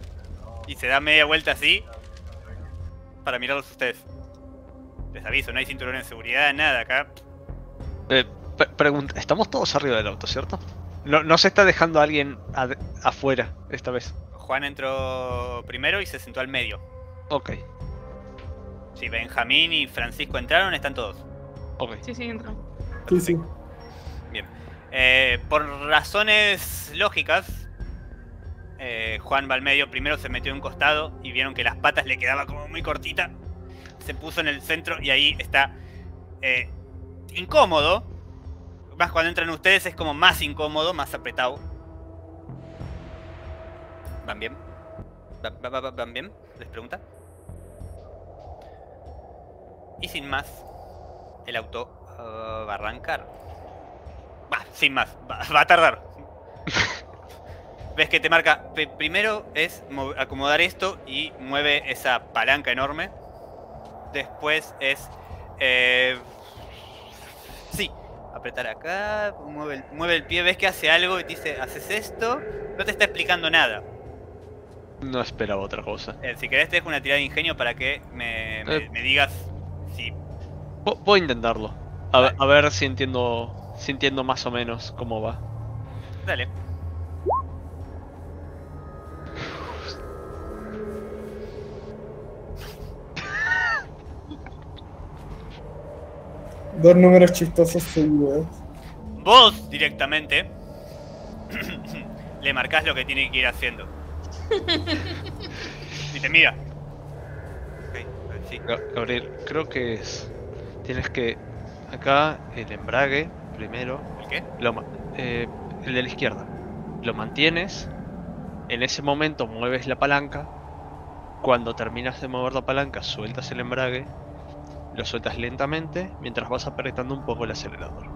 Y se da media vuelta así para mirarlos ustedes. Les aviso, no hay cinturón de seguridad, nada acá. Eh, pre pregunta, estamos todos arriba del auto, ¿cierto? No, no se está dejando a alguien ad afuera esta vez. Juan entró primero y se sentó al medio. Ok. Si Benjamín y Francisco entraron, están todos. Ok. Sí, sí, entró. Sí, sí. Bien. Eh, por razones lógicas, eh, Juan va al medio, primero se metió en un costado y vieron que las patas le quedaba como muy cortita. Se puso en el centro y ahí está eh, incómodo. Más cuando entran ustedes es como más incómodo, más apretado. ¿Van bien? ¿Van, van, van bien? Les pregunta. Y sin más, el auto uh, va a arrancar. Bah, sin más, va, va a tardar. Ves que te marca, primero es acomodar esto y mueve esa palanca enorme. Después es... Eh, sí, apretar acá, mueve el, mueve el pie, ves que hace algo y te dice, haces esto, no te está explicando nada. No esperaba otra cosa. Eh, si querés te dejo una tirada de ingenio para que me, me, eh, me digas si... Voy a intentarlo, a, vale. a ver si entiendo, si entiendo más o menos cómo va. Dale. Dos números chistosos seguidos. Vos directamente le marcás lo que tiene que ir haciendo. Y te mira. Okay, sí. Gabriel, creo que es... Tienes que... Acá, el embrague, primero. ¿El qué? Lo, eh, el de la izquierda. Lo mantienes. En ese momento mueves la palanca. Cuando terminas de mover la palanca, sueltas el embrague. Lo sueltas lentamente mientras vas apretando un poco el acelerador.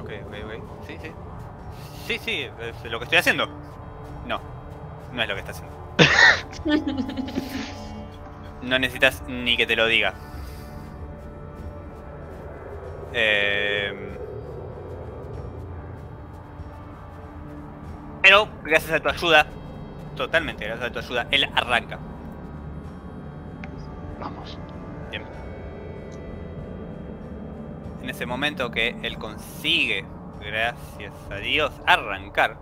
Ok, ok, ok. Sí, sí. Sí, sí, es lo que estoy haciendo. No, no es lo que está haciendo. No necesitas ni que te lo diga. Eh... Pero, gracias a tu ayuda, totalmente gracias a tu ayuda, él arranca. Vamos. Bien. En ese momento que él consigue, gracias a Dios, arrancar,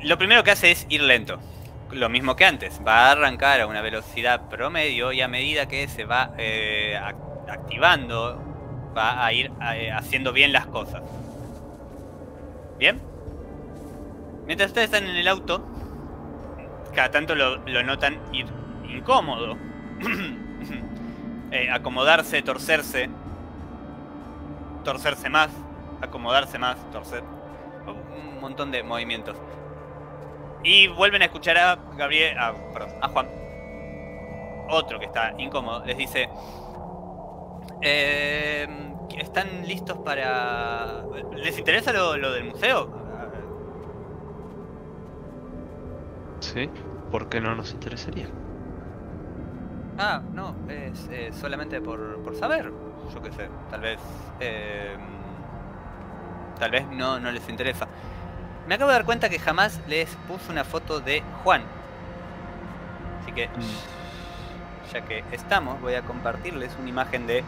lo primero que hace es ir lento. Lo mismo que antes. Va a arrancar a una velocidad promedio y a medida que se va eh, activando, va a ir eh, haciendo bien las cosas. ¿Bien? Mientras ustedes están en el auto, cada tanto lo, lo notan ir incómodo. eh, acomodarse, torcerse. Torcerse más. Acomodarse más, torcer. Un montón de movimientos. Y vuelven a escuchar a Gabriel. A, perdón, a Juan. Otro que está incómodo. Les dice. Eh, ¿Están listos para... ¿Les interesa lo, lo del museo? Sí, ¿por qué no nos interesaría? Ah, no, es eh, solamente por, por saber, yo qué sé, tal vez... Eh, tal vez no, no les interesa. Me acabo de dar cuenta que jamás les puse una foto de Juan. Así que, mm. ya que estamos, voy a compartirles una imagen de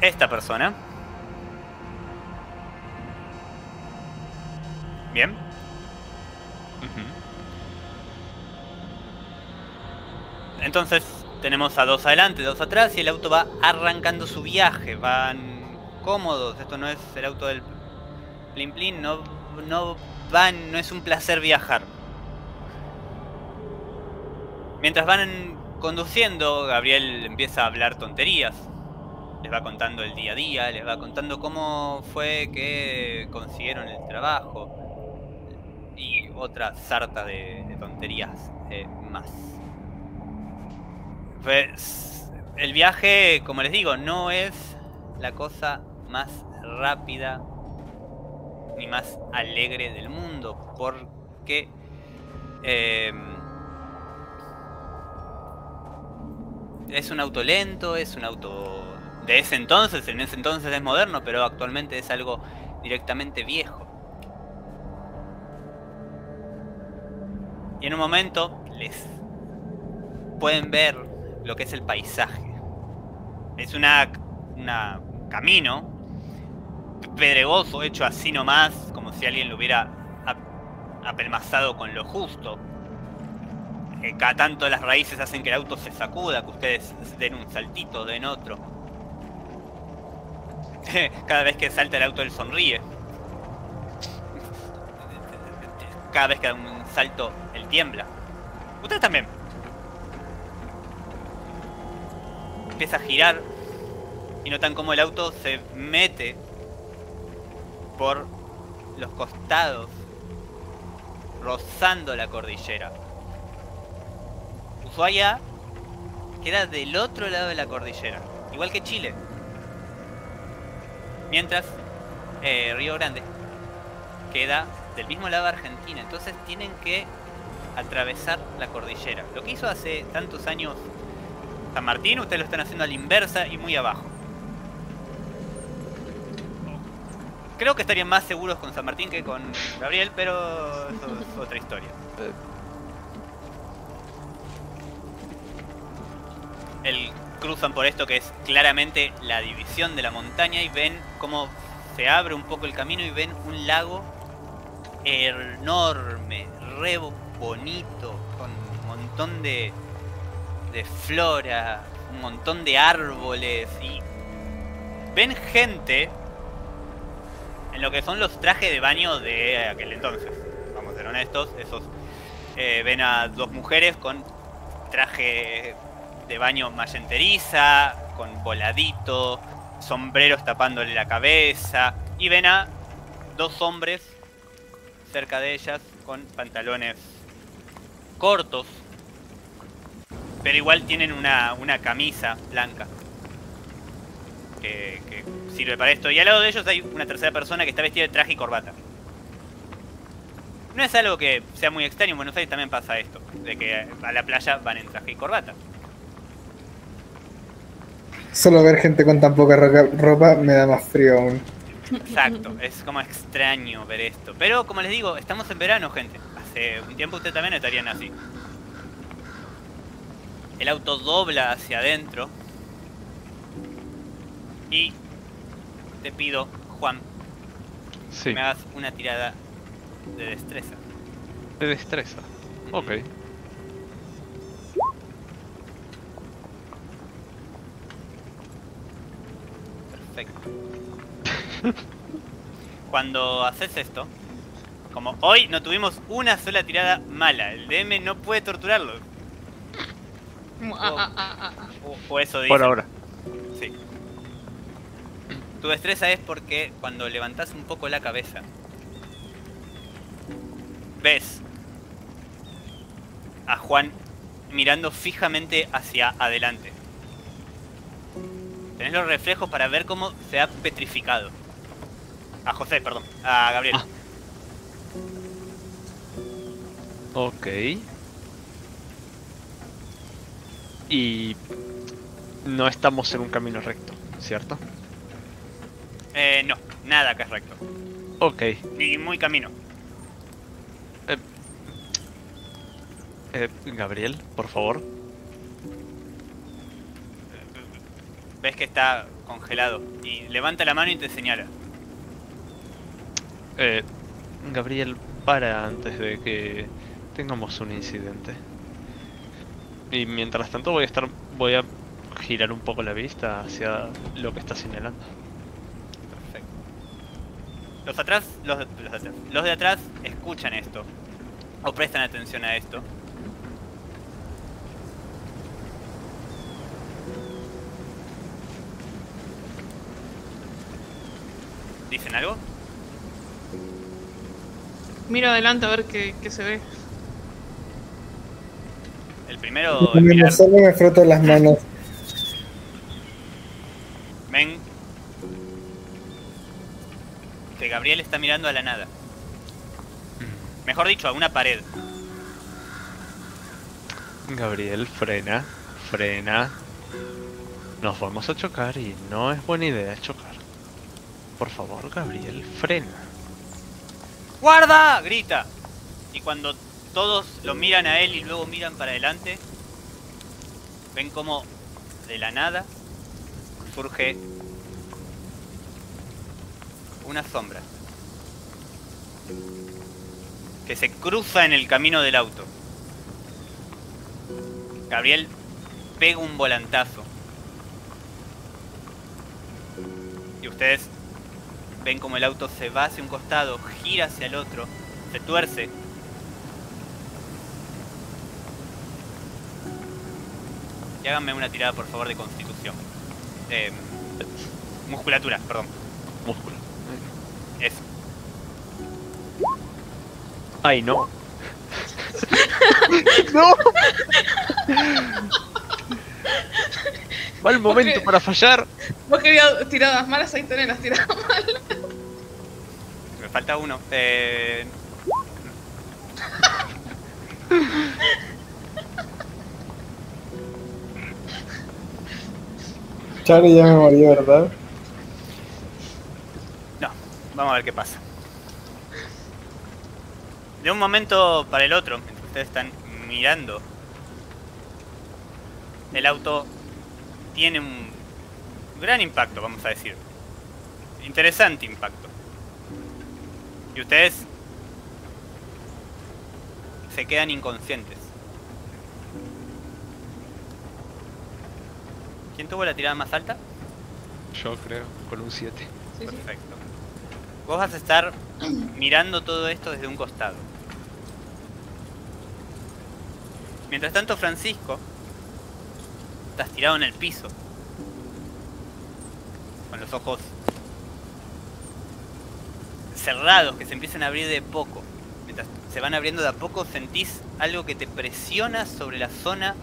esta persona. Bien. Uh-huh. Entonces tenemos a dos adelante, dos atrás y el auto va arrancando su viaje, van cómodos, esto no es el auto del plin plin, no, no van, no es un placer viajar. Mientras van conduciendo, Gabriel empieza a hablar tonterías, les va contando el día a día, les va contando cómo fue que consiguieron el trabajo y otra sarta de, de tonterías eh, más. Pues el viaje, como les digo, no es la cosa más rápida ni más alegre del mundo, porque eh, es un auto lento, es un auto de ese entonces, en ese entonces es moderno, pero actualmente es algo directamente viejo. Y en un momento les pueden ver lo que es el paisaje. Es una, una camino pedregoso, hecho así nomás, como si alguien lo hubiera apelmazado con lo justo. Eh, cada tanto las raíces hacen que el auto se sacuda, que ustedes den un saltito, den otro. Cada vez que salta el auto él sonríe. Cada vez que da un salto él tiembla. Ustedes también. Empieza a girar y notan cómo el auto se mete por los costados, rozando la cordillera. Ushuaia queda del otro lado de la cordillera, igual que Chile. Mientras eh, Río Grande queda del mismo lado de Argentina. Entonces tienen que atravesar la cordillera. Lo que hizo hace tantos años San Martín, ustedes lo están haciendo a la inversa y muy abajo. Creo que estarían más seguros con San Martín que con Gabriel, pero eso es otra historia. El, cruzan por esto que es claramente la división de la montaña y ven cómo se abre un poco el camino y ven un lago enorme, re bonito, con un montón de, de flora, un montón de árboles y ven gente en lo que son los trajes de baño de aquel entonces. Vamos a ser honestos, esos eh, ven a dos mujeres con traje de baño mayenteriza, con voladito, sombreros tapándole la cabeza, y ven a dos hombres cerca de ellas con pantalones cortos, pero igual tienen una, una camisa blanca que, que sirve para esto. Y al lado de ellos hay una tercera persona que está vestida de traje y corbata. No es algo que sea muy extraño, en Buenos Aires también pasa esto, de que a la playa van en traje y corbata. Solo ver gente con tan poca ropa me da más frío aún. Exacto, es como extraño ver esto. Pero como les digo, estamos en verano, gente. Hace un tiempo ustedes también estarían así. El auto dobla hacia adentro. Y te pido, Juan, sí, que me hagas una tirada de destreza. De destreza, ok. Perfecto. Cuando haces esto, como hoy no tuvimos una sola tirada mala, el D M no puede torturarlo. O, o eso dice. Por ahora. Sí. Tu destreza es porque cuando levantás un poco la cabeza, ves a Juan mirando fijamente hacia adelante. Tenés los reflejos para ver cómo se ha petrificado. A José, perdón, a Gabriel. Ah. Ok. Y no estamos en un camino recto, ¿cierto? Eh, no, nada que es recto. Ok. Y muy camino. Eh, eh, Gabriel, por favor. Ves que está congelado y levanta la mano y te señala. Eh, Gabriel, para antes de que tengamos un incidente. Y mientras tanto voy a estar, voy a girar un poco la vista hacia lo que está señalando. Los atrás, los, los, atrás, los de atrás escuchan esto o prestan atención a esto. ¿Dicen algo? Miro adelante a ver qué, qué se ve. El el primero... Mirar... Solo me froto las manos. Ven. Que Gabriel está mirando a la nada. Mejor dicho, a una pared. Gabriel, frena, frena. Nos vamos a chocar y no es buena idea chocar. Por favor, Gabriel, frena. ¡Guarda! Grita. Y cuando todos lo miran a él y luego miran para adelante, ven como de la nada surge una sombra que se cruza en el camino del auto. Gabriel pega un volantazo. Y ustedes ven como el auto se va hacia un costado, gira hacia el otro, se tuerce. Y háganme una tirada, por favor, de constitución. Eh, musculatura, perdón. Músculo. Eso. Ay, no. ¡No! Mal momento para fallar. Vos querías tiradas malas, ahí tenés las tiradas malas. Me falta uno. Eh... Charlie ya me murió, ¿verdad? No, vamos a ver qué pasa. De un momento para el otro, mientras ustedes están mirando, el auto tiene un gran impacto, vamos a decir. Interesante impacto. Y ustedes se quedan inconscientes. ¿Quién tuvo la tirada más alta? Yo creo, con un siete. Sí, perfecto. Vos vas a estar mirando todo esto desde un costado. Mientras tanto, Francisco, estás tirado en el piso, con los ojos cerrados, que se empiezan a abrir de poco. Mientras se van abriendo de a poco, sentís algo que te presiona sobre la zona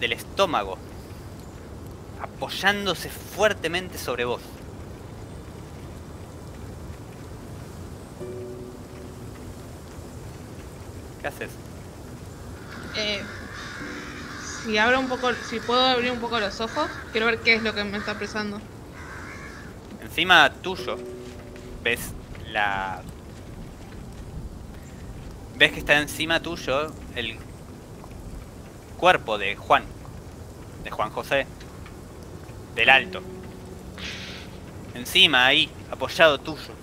del estómago, apoyándose fuertemente sobre vos. ¿Qué haces? Eh, si abro un poco, si puedo abrir un poco los ojos, quiero ver qué es lo que me está pesando. Encima tuyo ves la... Ves que está encima tuyo el cuerpo de Juan, de Juan José, del Alto. Encima, ahí, apoyado tuyo.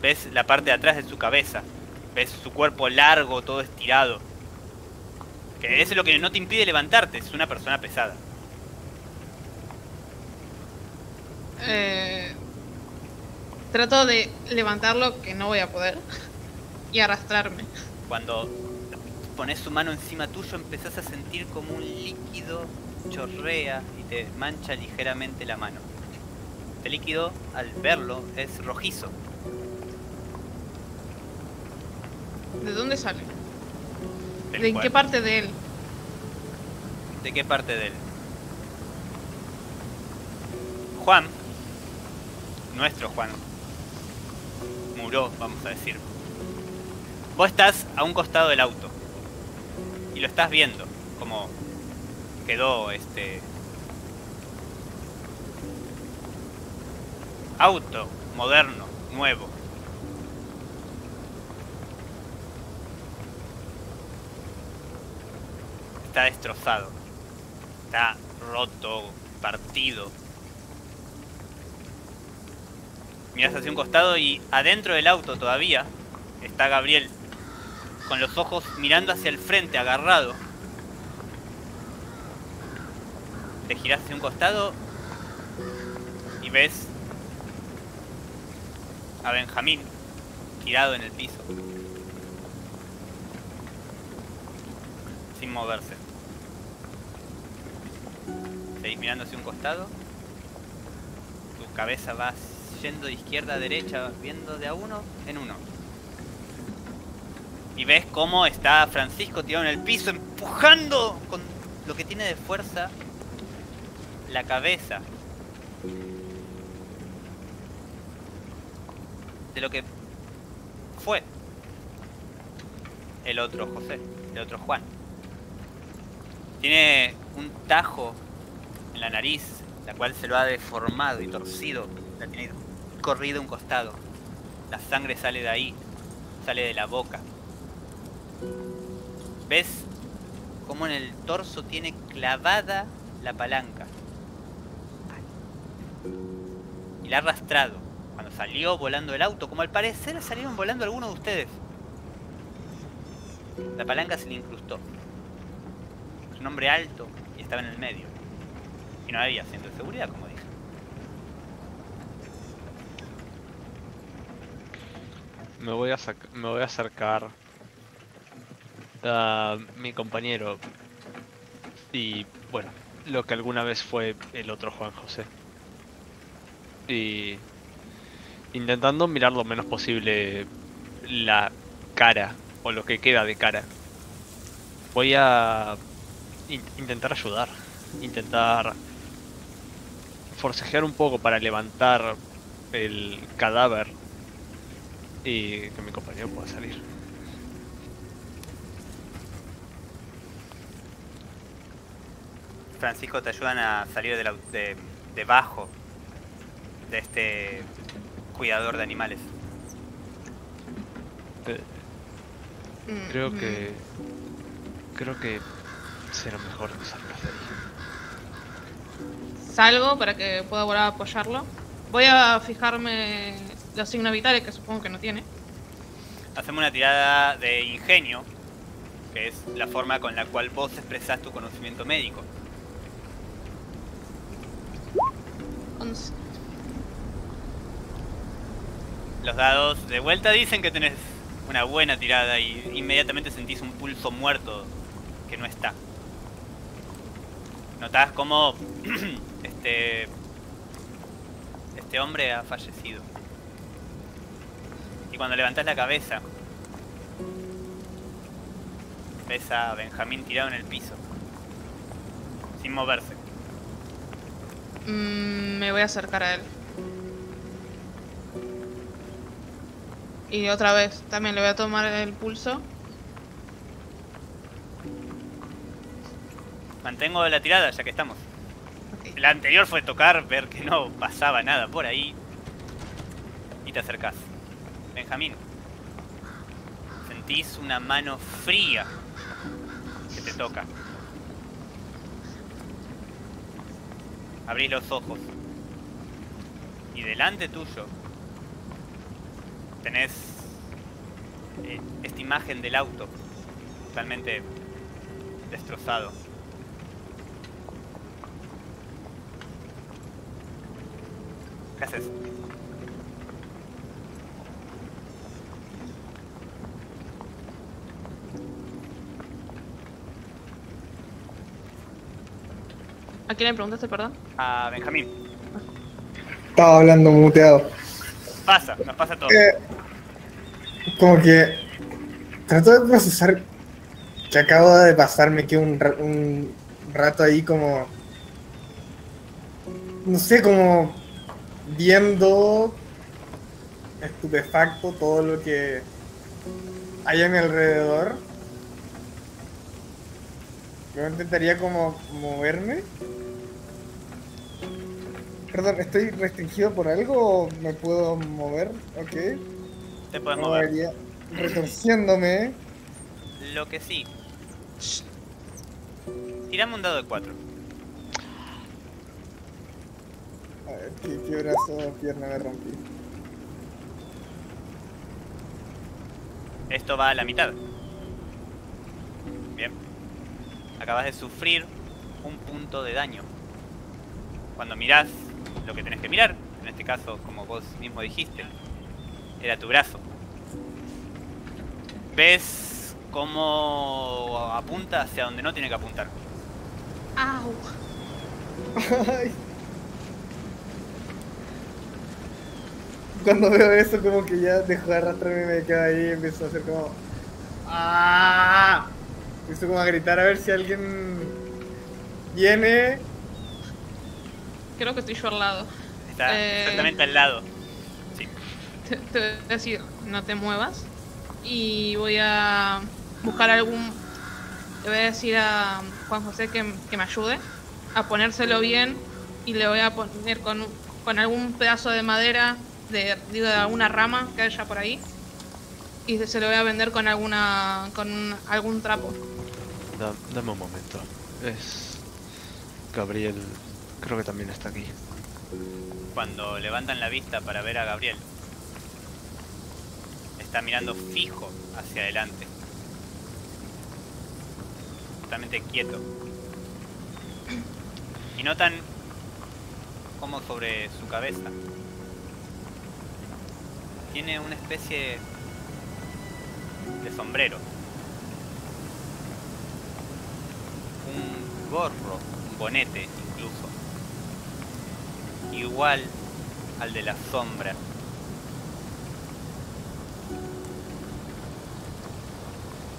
Ves la parte de atrás de su cabeza. Ves su cuerpo largo, todo estirado. Que eso es lo que no te impide levantarte, es una persona pesada. Eh, trato de levantarlo, que no voy a poder, y arrastrarme. Cuando pones su mano encima tuyo, empezás a sentir como un líquido chorrea y te mancha ligeramente la mano. Este líquido, al verlo, es rojizo. ¿De dónde sale? ¿De en qué parte de él? ¿De qué parte de él? Juan, nuestro Juan Muró, vamos a decir. Vos estás a un costado del auto y lo estás viendo como quedó este auto moderno, nuevo. Está destrozado, está roto, partido. Miras hacia un costado y adentro del auto todavía está Gabriel, con los ojos mirando hacia el frente, agarrado. Te giras hacia un costado y ves a Benjamín tirado en el piso, sin moverse. Seguís mirando hacia un costado. Tu cabeza va yendo de izquierda a derecha, viendo de a uno en uno. Y ves cómo está Francisco tirado en el piso, empujando con lo que tiene de fuerza la cabeza de lo que fue el otro José, el otro Juan. Tiene un tajo en la nariz, la cual se lo ha deformado y torcido, la tiene corrido un costado. La sangre sale de ahí, sale de la boca. ¿Ves cómo en el torso tiene clavada la palanca? Y la ha arrastrado. Cuando salió volando el auto, como al parecer salieron volando algunos de ustedes. La palanca se le incrustó. Es un hombre alto y estaba en el medio. Y no había centro de seguridad, como dije. Me voy a, me voy a acercar a mi compañero. Y bueno, lo que alguna vez fue el otro Juan José. Y intentando mirar lo menos posible la cara, o lo que queda de cara. Voy a in intentar ayudar. Intentar forcejear un poco para levantar el cadáver y que mi compañero pueda salir. Francisco, te ayudan a salir de la, de, debajo de este cuidador de animales. Eh, creo que... Creo que será mejor que salgas de ahí. Salgo para que pueda volver a apoyarlo. Voy a fijarme los signos vitales, que supongo que no tiene. Hacemos una tirada de ingenio, que es la forma con la cual vos expresás tu conocimiento médico. once. Los dados de vuelta dicen que tenés una buena tirada y inmediatamente sentís un pulso muerto que no está. Notás cómo este, este hombre ha fallecido. Y cuando levantás la cabeza, ves a Benjamín tirado en el piso, sin moverse. Mm, me voy a acercar a él. Y otra vez, también le voy a tomar el pulso. Mantengo la tirada, ya que estamos. Okay. La anterior fue tocar, ver que no pasaba nada por ahí. Y te acercás. Benjamín, sentís una mano fría que te toca. Abrís los ojos. Y delante tuyo tenés eh, esta imagen del auto totalmente destrozado. ¿Qué haces? ¿A quién le preguntaste, perdón? A Benjamín. Estaba hablando muteado. Pasa, nos pasa todo. Eh, como que trato de procesar que acabo de pasarme que un, un rato ahí como... No sé, como viendo estupefacto todo lo que hay a mi alrededor. Yo intentaría como moverme. Perdón, ¿estoy restringido por algo o me puedo mover? Ok. Te puedes mover. Retorciéndome. Lo que sí. Tirame un dado de cuatro. A ver, ¿qué, qué brazo o pierna me rompí? Esto va a la mitad. Bien. Acabas de sufrir un punto de daño. Cuando mirás lo que tenés que mirar, en este caso, como vos mismo dijiste, era tu brazo. Ves cómo apunta hacia donde no tiene que apuntar. ¡Au! Cuando veo eso, como que ya dejo de arrastrarme y me quedo ahí y empiezo a hacer como... ¡Ah! Esto como a gritar a ver si alguien viene. Creo que estoy yo al lado. Está eh, exactamente al lado. Sí. Te, te voy a decir, no te muevas. Y voy a buscar algún... Le voy a decir a Juan José que, que me ayude a ponérselo bien. Y le voy a poner con, con algún pedazo de madera, de, digo, de alguna rama que haya por ahí. Y se lo voy a vender con alguna con algún trapo. Da, dame un momento. Es... Gabriel... Creo que también está aquí. Cuando levantan la vista para ver a Gabriel, está mirando fijo hacia adelante. Totalmente quieto. Y notan como sobre su cabeza tiene una especie de sombrero. Un gorro, un bonete incluso. Igual al de la sombra.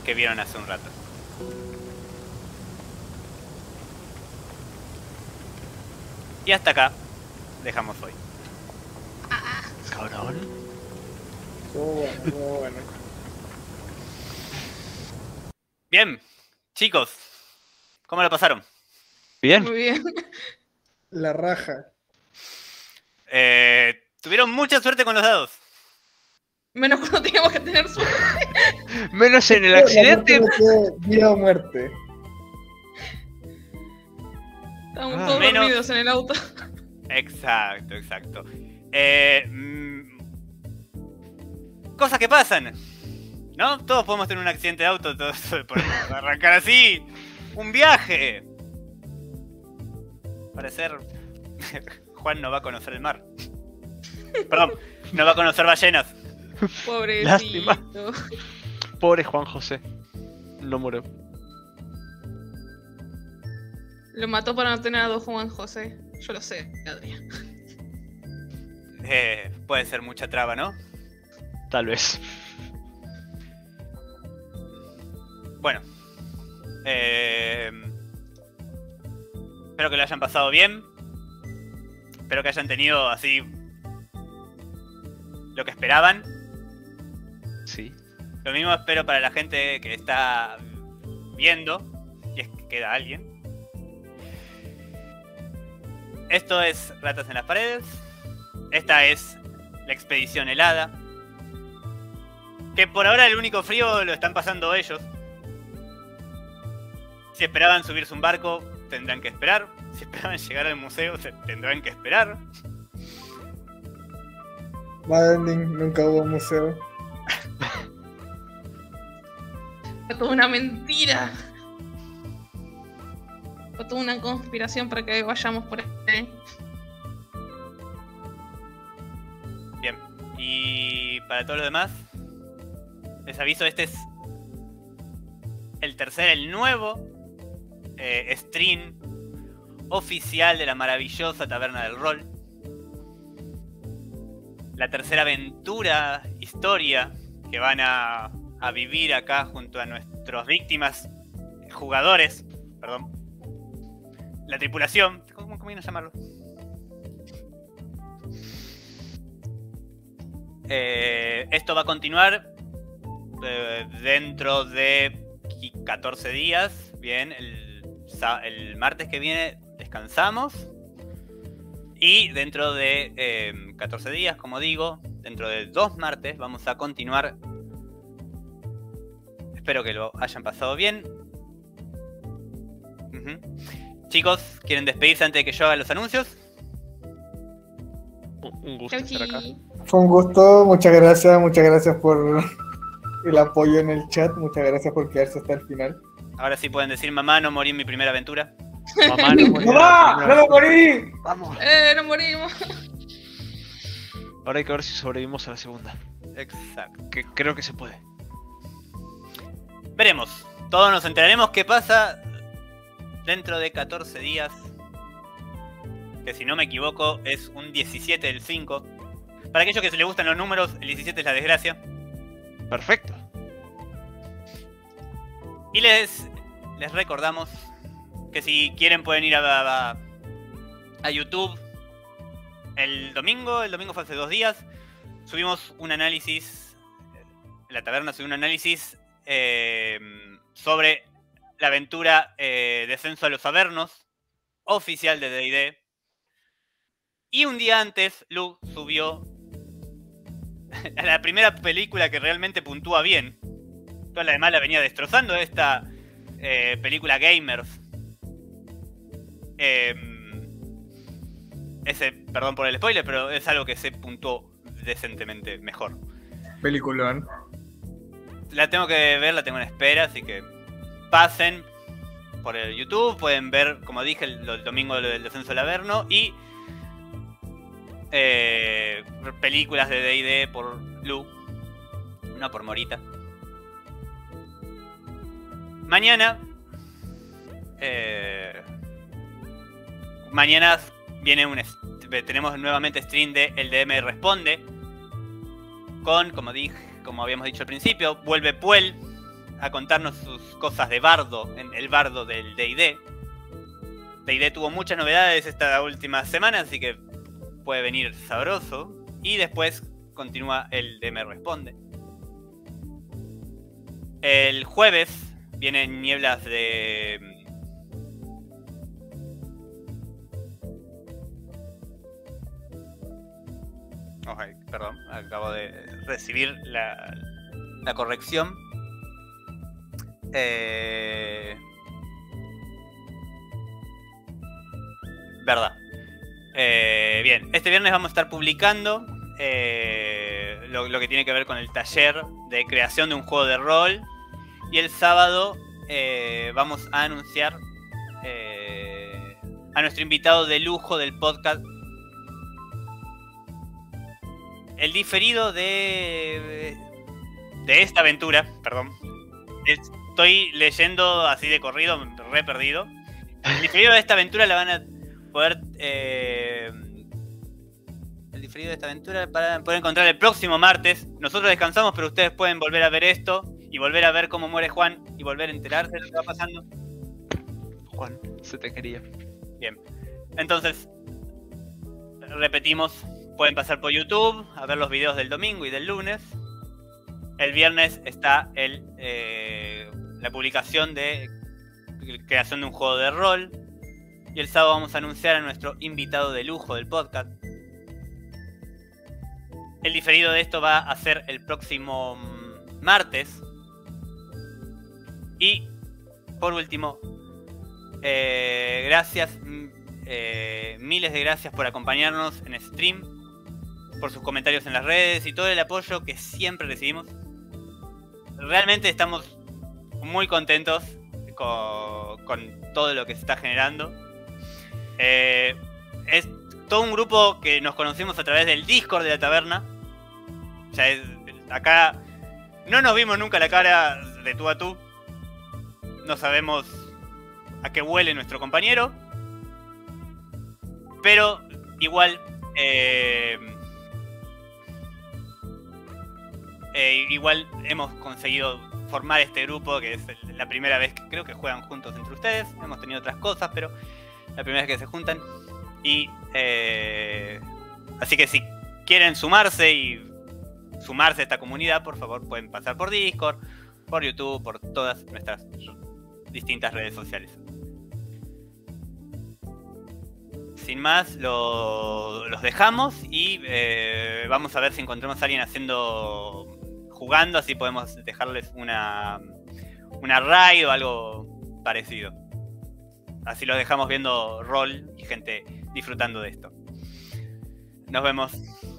Que vieron hace un rato. Y hasta acá dejamos hoy. Cabrón. Muy bueno, muy bueno. Bien, chicos. ¿Cómo lo pasaron? Bien. Muy bien. La raja. Eh, tuvieron mucha suerte con los dados. Menos cuando teníamos que tener suerte. Menos en el accidente. Vida o muerte. Estamos ah, todos menos... dormidos en el auto. Exacto, exacto. Eh, mmm... Cosas que pasan, ¿no? Todos podemos tener un accidente de auto, todos podemos arrancar así. Un viaje. Parecer... Juan no va a conocer el mar. Perdón, no va a conocer ballenas. Pobrecito. Lástima. Pobre Juan José. No murió. Lo mató para no tener a dos Juan José. Yo lo sé, Adrián. Eh, puede ser mucha traba, ¿no? Tal vez. Bueno. Eh, espero que lo hayan pasado bien. Espero que hayan tenido así lo que esperaban. Sí. Lo mismo espero para la gente que está viendo, si es que queda alguien. Esto es Ratas en las Paredes. Esta es la Expedición Helada. Que por ahora el único frío lo están pasando ellos. Si esperaban subirse un barco, tendrán que esperar. Si esperaban llegar al museo, se tendrán que esperar. Bad ending, nunca hubo museo. Fue toda una mentira. Fue toda una conspiración para que vayamos por ahí. Bien, y para todo lo demás, les aviso, este es el tercer, el nuevo eh, stream oficial de la maravillosa Taberna del Rol. La tercera aventura, historia que van a, a vivir acá junto a nuestros víctimas, jugadores, perdón. La tripulación, ¿cómo conviene llamarlo? Eh, esto va a continuar eh, dentro de catorce días. Bien, el, el martes que viene descansamos y dentro de eh, catorce días, como digo, dentro de dos martes vamos a continuar. Espero que lo hayan pasado bien. Uh-huh. Chicos, ¿quieren despedirse antes de que yo haga los anuncios? Un gusto estar acá. Fue un gusto, muchas gracias, muchas gracias por el apoyo en el chat, muchas gracias por quedarse hasta el final. Ahora sí pueden decir, mamá, no morí en mi primera aventura. Mamá, no morí. ¡Mamá! ¡No morí! ¡Vamos! ¡Eh, no morimos! Ahora hay que ver si sobrevivimos a la segunda. Exacto. Que creo que se puede. Veremos. Todos nos enteraremos qué pasa dentro de catorce días. Que si no me equivoco es un diecisiete del cinco. Para aquellos que se les gustan los números, el diecisiete es la desgracia. Perfecto. Y les, les recordamos que si quieren pueden ir a, a, a YouTube. El domingo, el domingo fue hace dos días, subimos un análisis, La Taberna subió un análisis eh, sobre la aventura eh, Descenso a los Avernos, oficial de D and D. Y un día antes, Lu subió a la primera película que realmente puntúa bien. Toda la demás la venía destrozando, esta eh, película Gamers. Eh, ese, perdón por el spoiler, pero es algo que se puntuó decentemente mejor. Peliculón. La tengo que ver, la tengo en espera, así que pasen por el YouTube. Pueden ver, como dije, el, el domingo del Descenso del Averno y eh, películas de D and D por Lu, no por Morita. Mañana, eh, mañana viene un, tenemos nuevamente stream de El D M Responde con, como dije, como habíamos dicho al principio, vuelve Puel a contarnos sus cosas de bardo, en el bardo del D and D. D and D tuvo muchas novedades esta última semana, así que puede venir sabroso. Y después continúa El D M Responde. El jueves vienen Nieblas de... Okay, perdón, acabo de recibir la, la corrección. Eh... Verdad. Eh, bien, este viernes vamos a estar publicando eh, lo, lo que tiene que ver con el taller de creación de un juego de rol. Y el sábado eh, vamos a anunciar eh, a nuestro invitado de lujo del podcast. El diferido de, de esta aventura, perdón. Estoy leyendo así de corrido, re perdido. El diferido de esta aventura la van a poder... Eh, el diferido de esta aventura para poder encontrar el próximo martes. Nosotros descansamos, pero ustedes pueden volver a ver esto y volver a ver cómo muere Juan y volver a enterarse de lo que va pasando. Juan, se te quería. Bien. Entonces, repetimos... Pueden pasar por YouTube a ver los videos del domingo y del lunes. El viernes está el, eh, la publicación de creación de un juego de rol. Y el sábado vamos a anunciar a nuestro invitado de lujo del podcast. El diferido de esto va a ser el próximo martes. Y por último, eh, gracias, eh, miles de gracias por acompañarnos en stream, por sus comentarios en las redes y todo el apoyo que siempre recibimos. Realmente estamos muy contentos con, con todo lo que se está generando. Eh, es todo un grupo que nos conocimos a través del Discord de La Taberna. O sea, es, acá no nos vimos nunca la cara de tú a tú. No sabemos a qué huele nuestro compañero. Pero igual... Eh, Eh, igual hemos conseguido formar este grupo, que es la primera vez que creo que juegan juntos entre ustedes. Hemos tenido otras cosas, pero la primera vez que se juntan. Y eh, así que si quieren sumarse y sumarse a esta comunidad, por favor pueden pasar por Discord, por YouTube, por todas nuestras distintas redes sociales. Sin más, lo, los dejamos y eh, vamos a ver si encontramos a alguien haciendo... jugando, así podemos dejarles una, una raid o algo parecido. Así los dejamos viendo rol y gente disfrutando de esto. Nos vemos.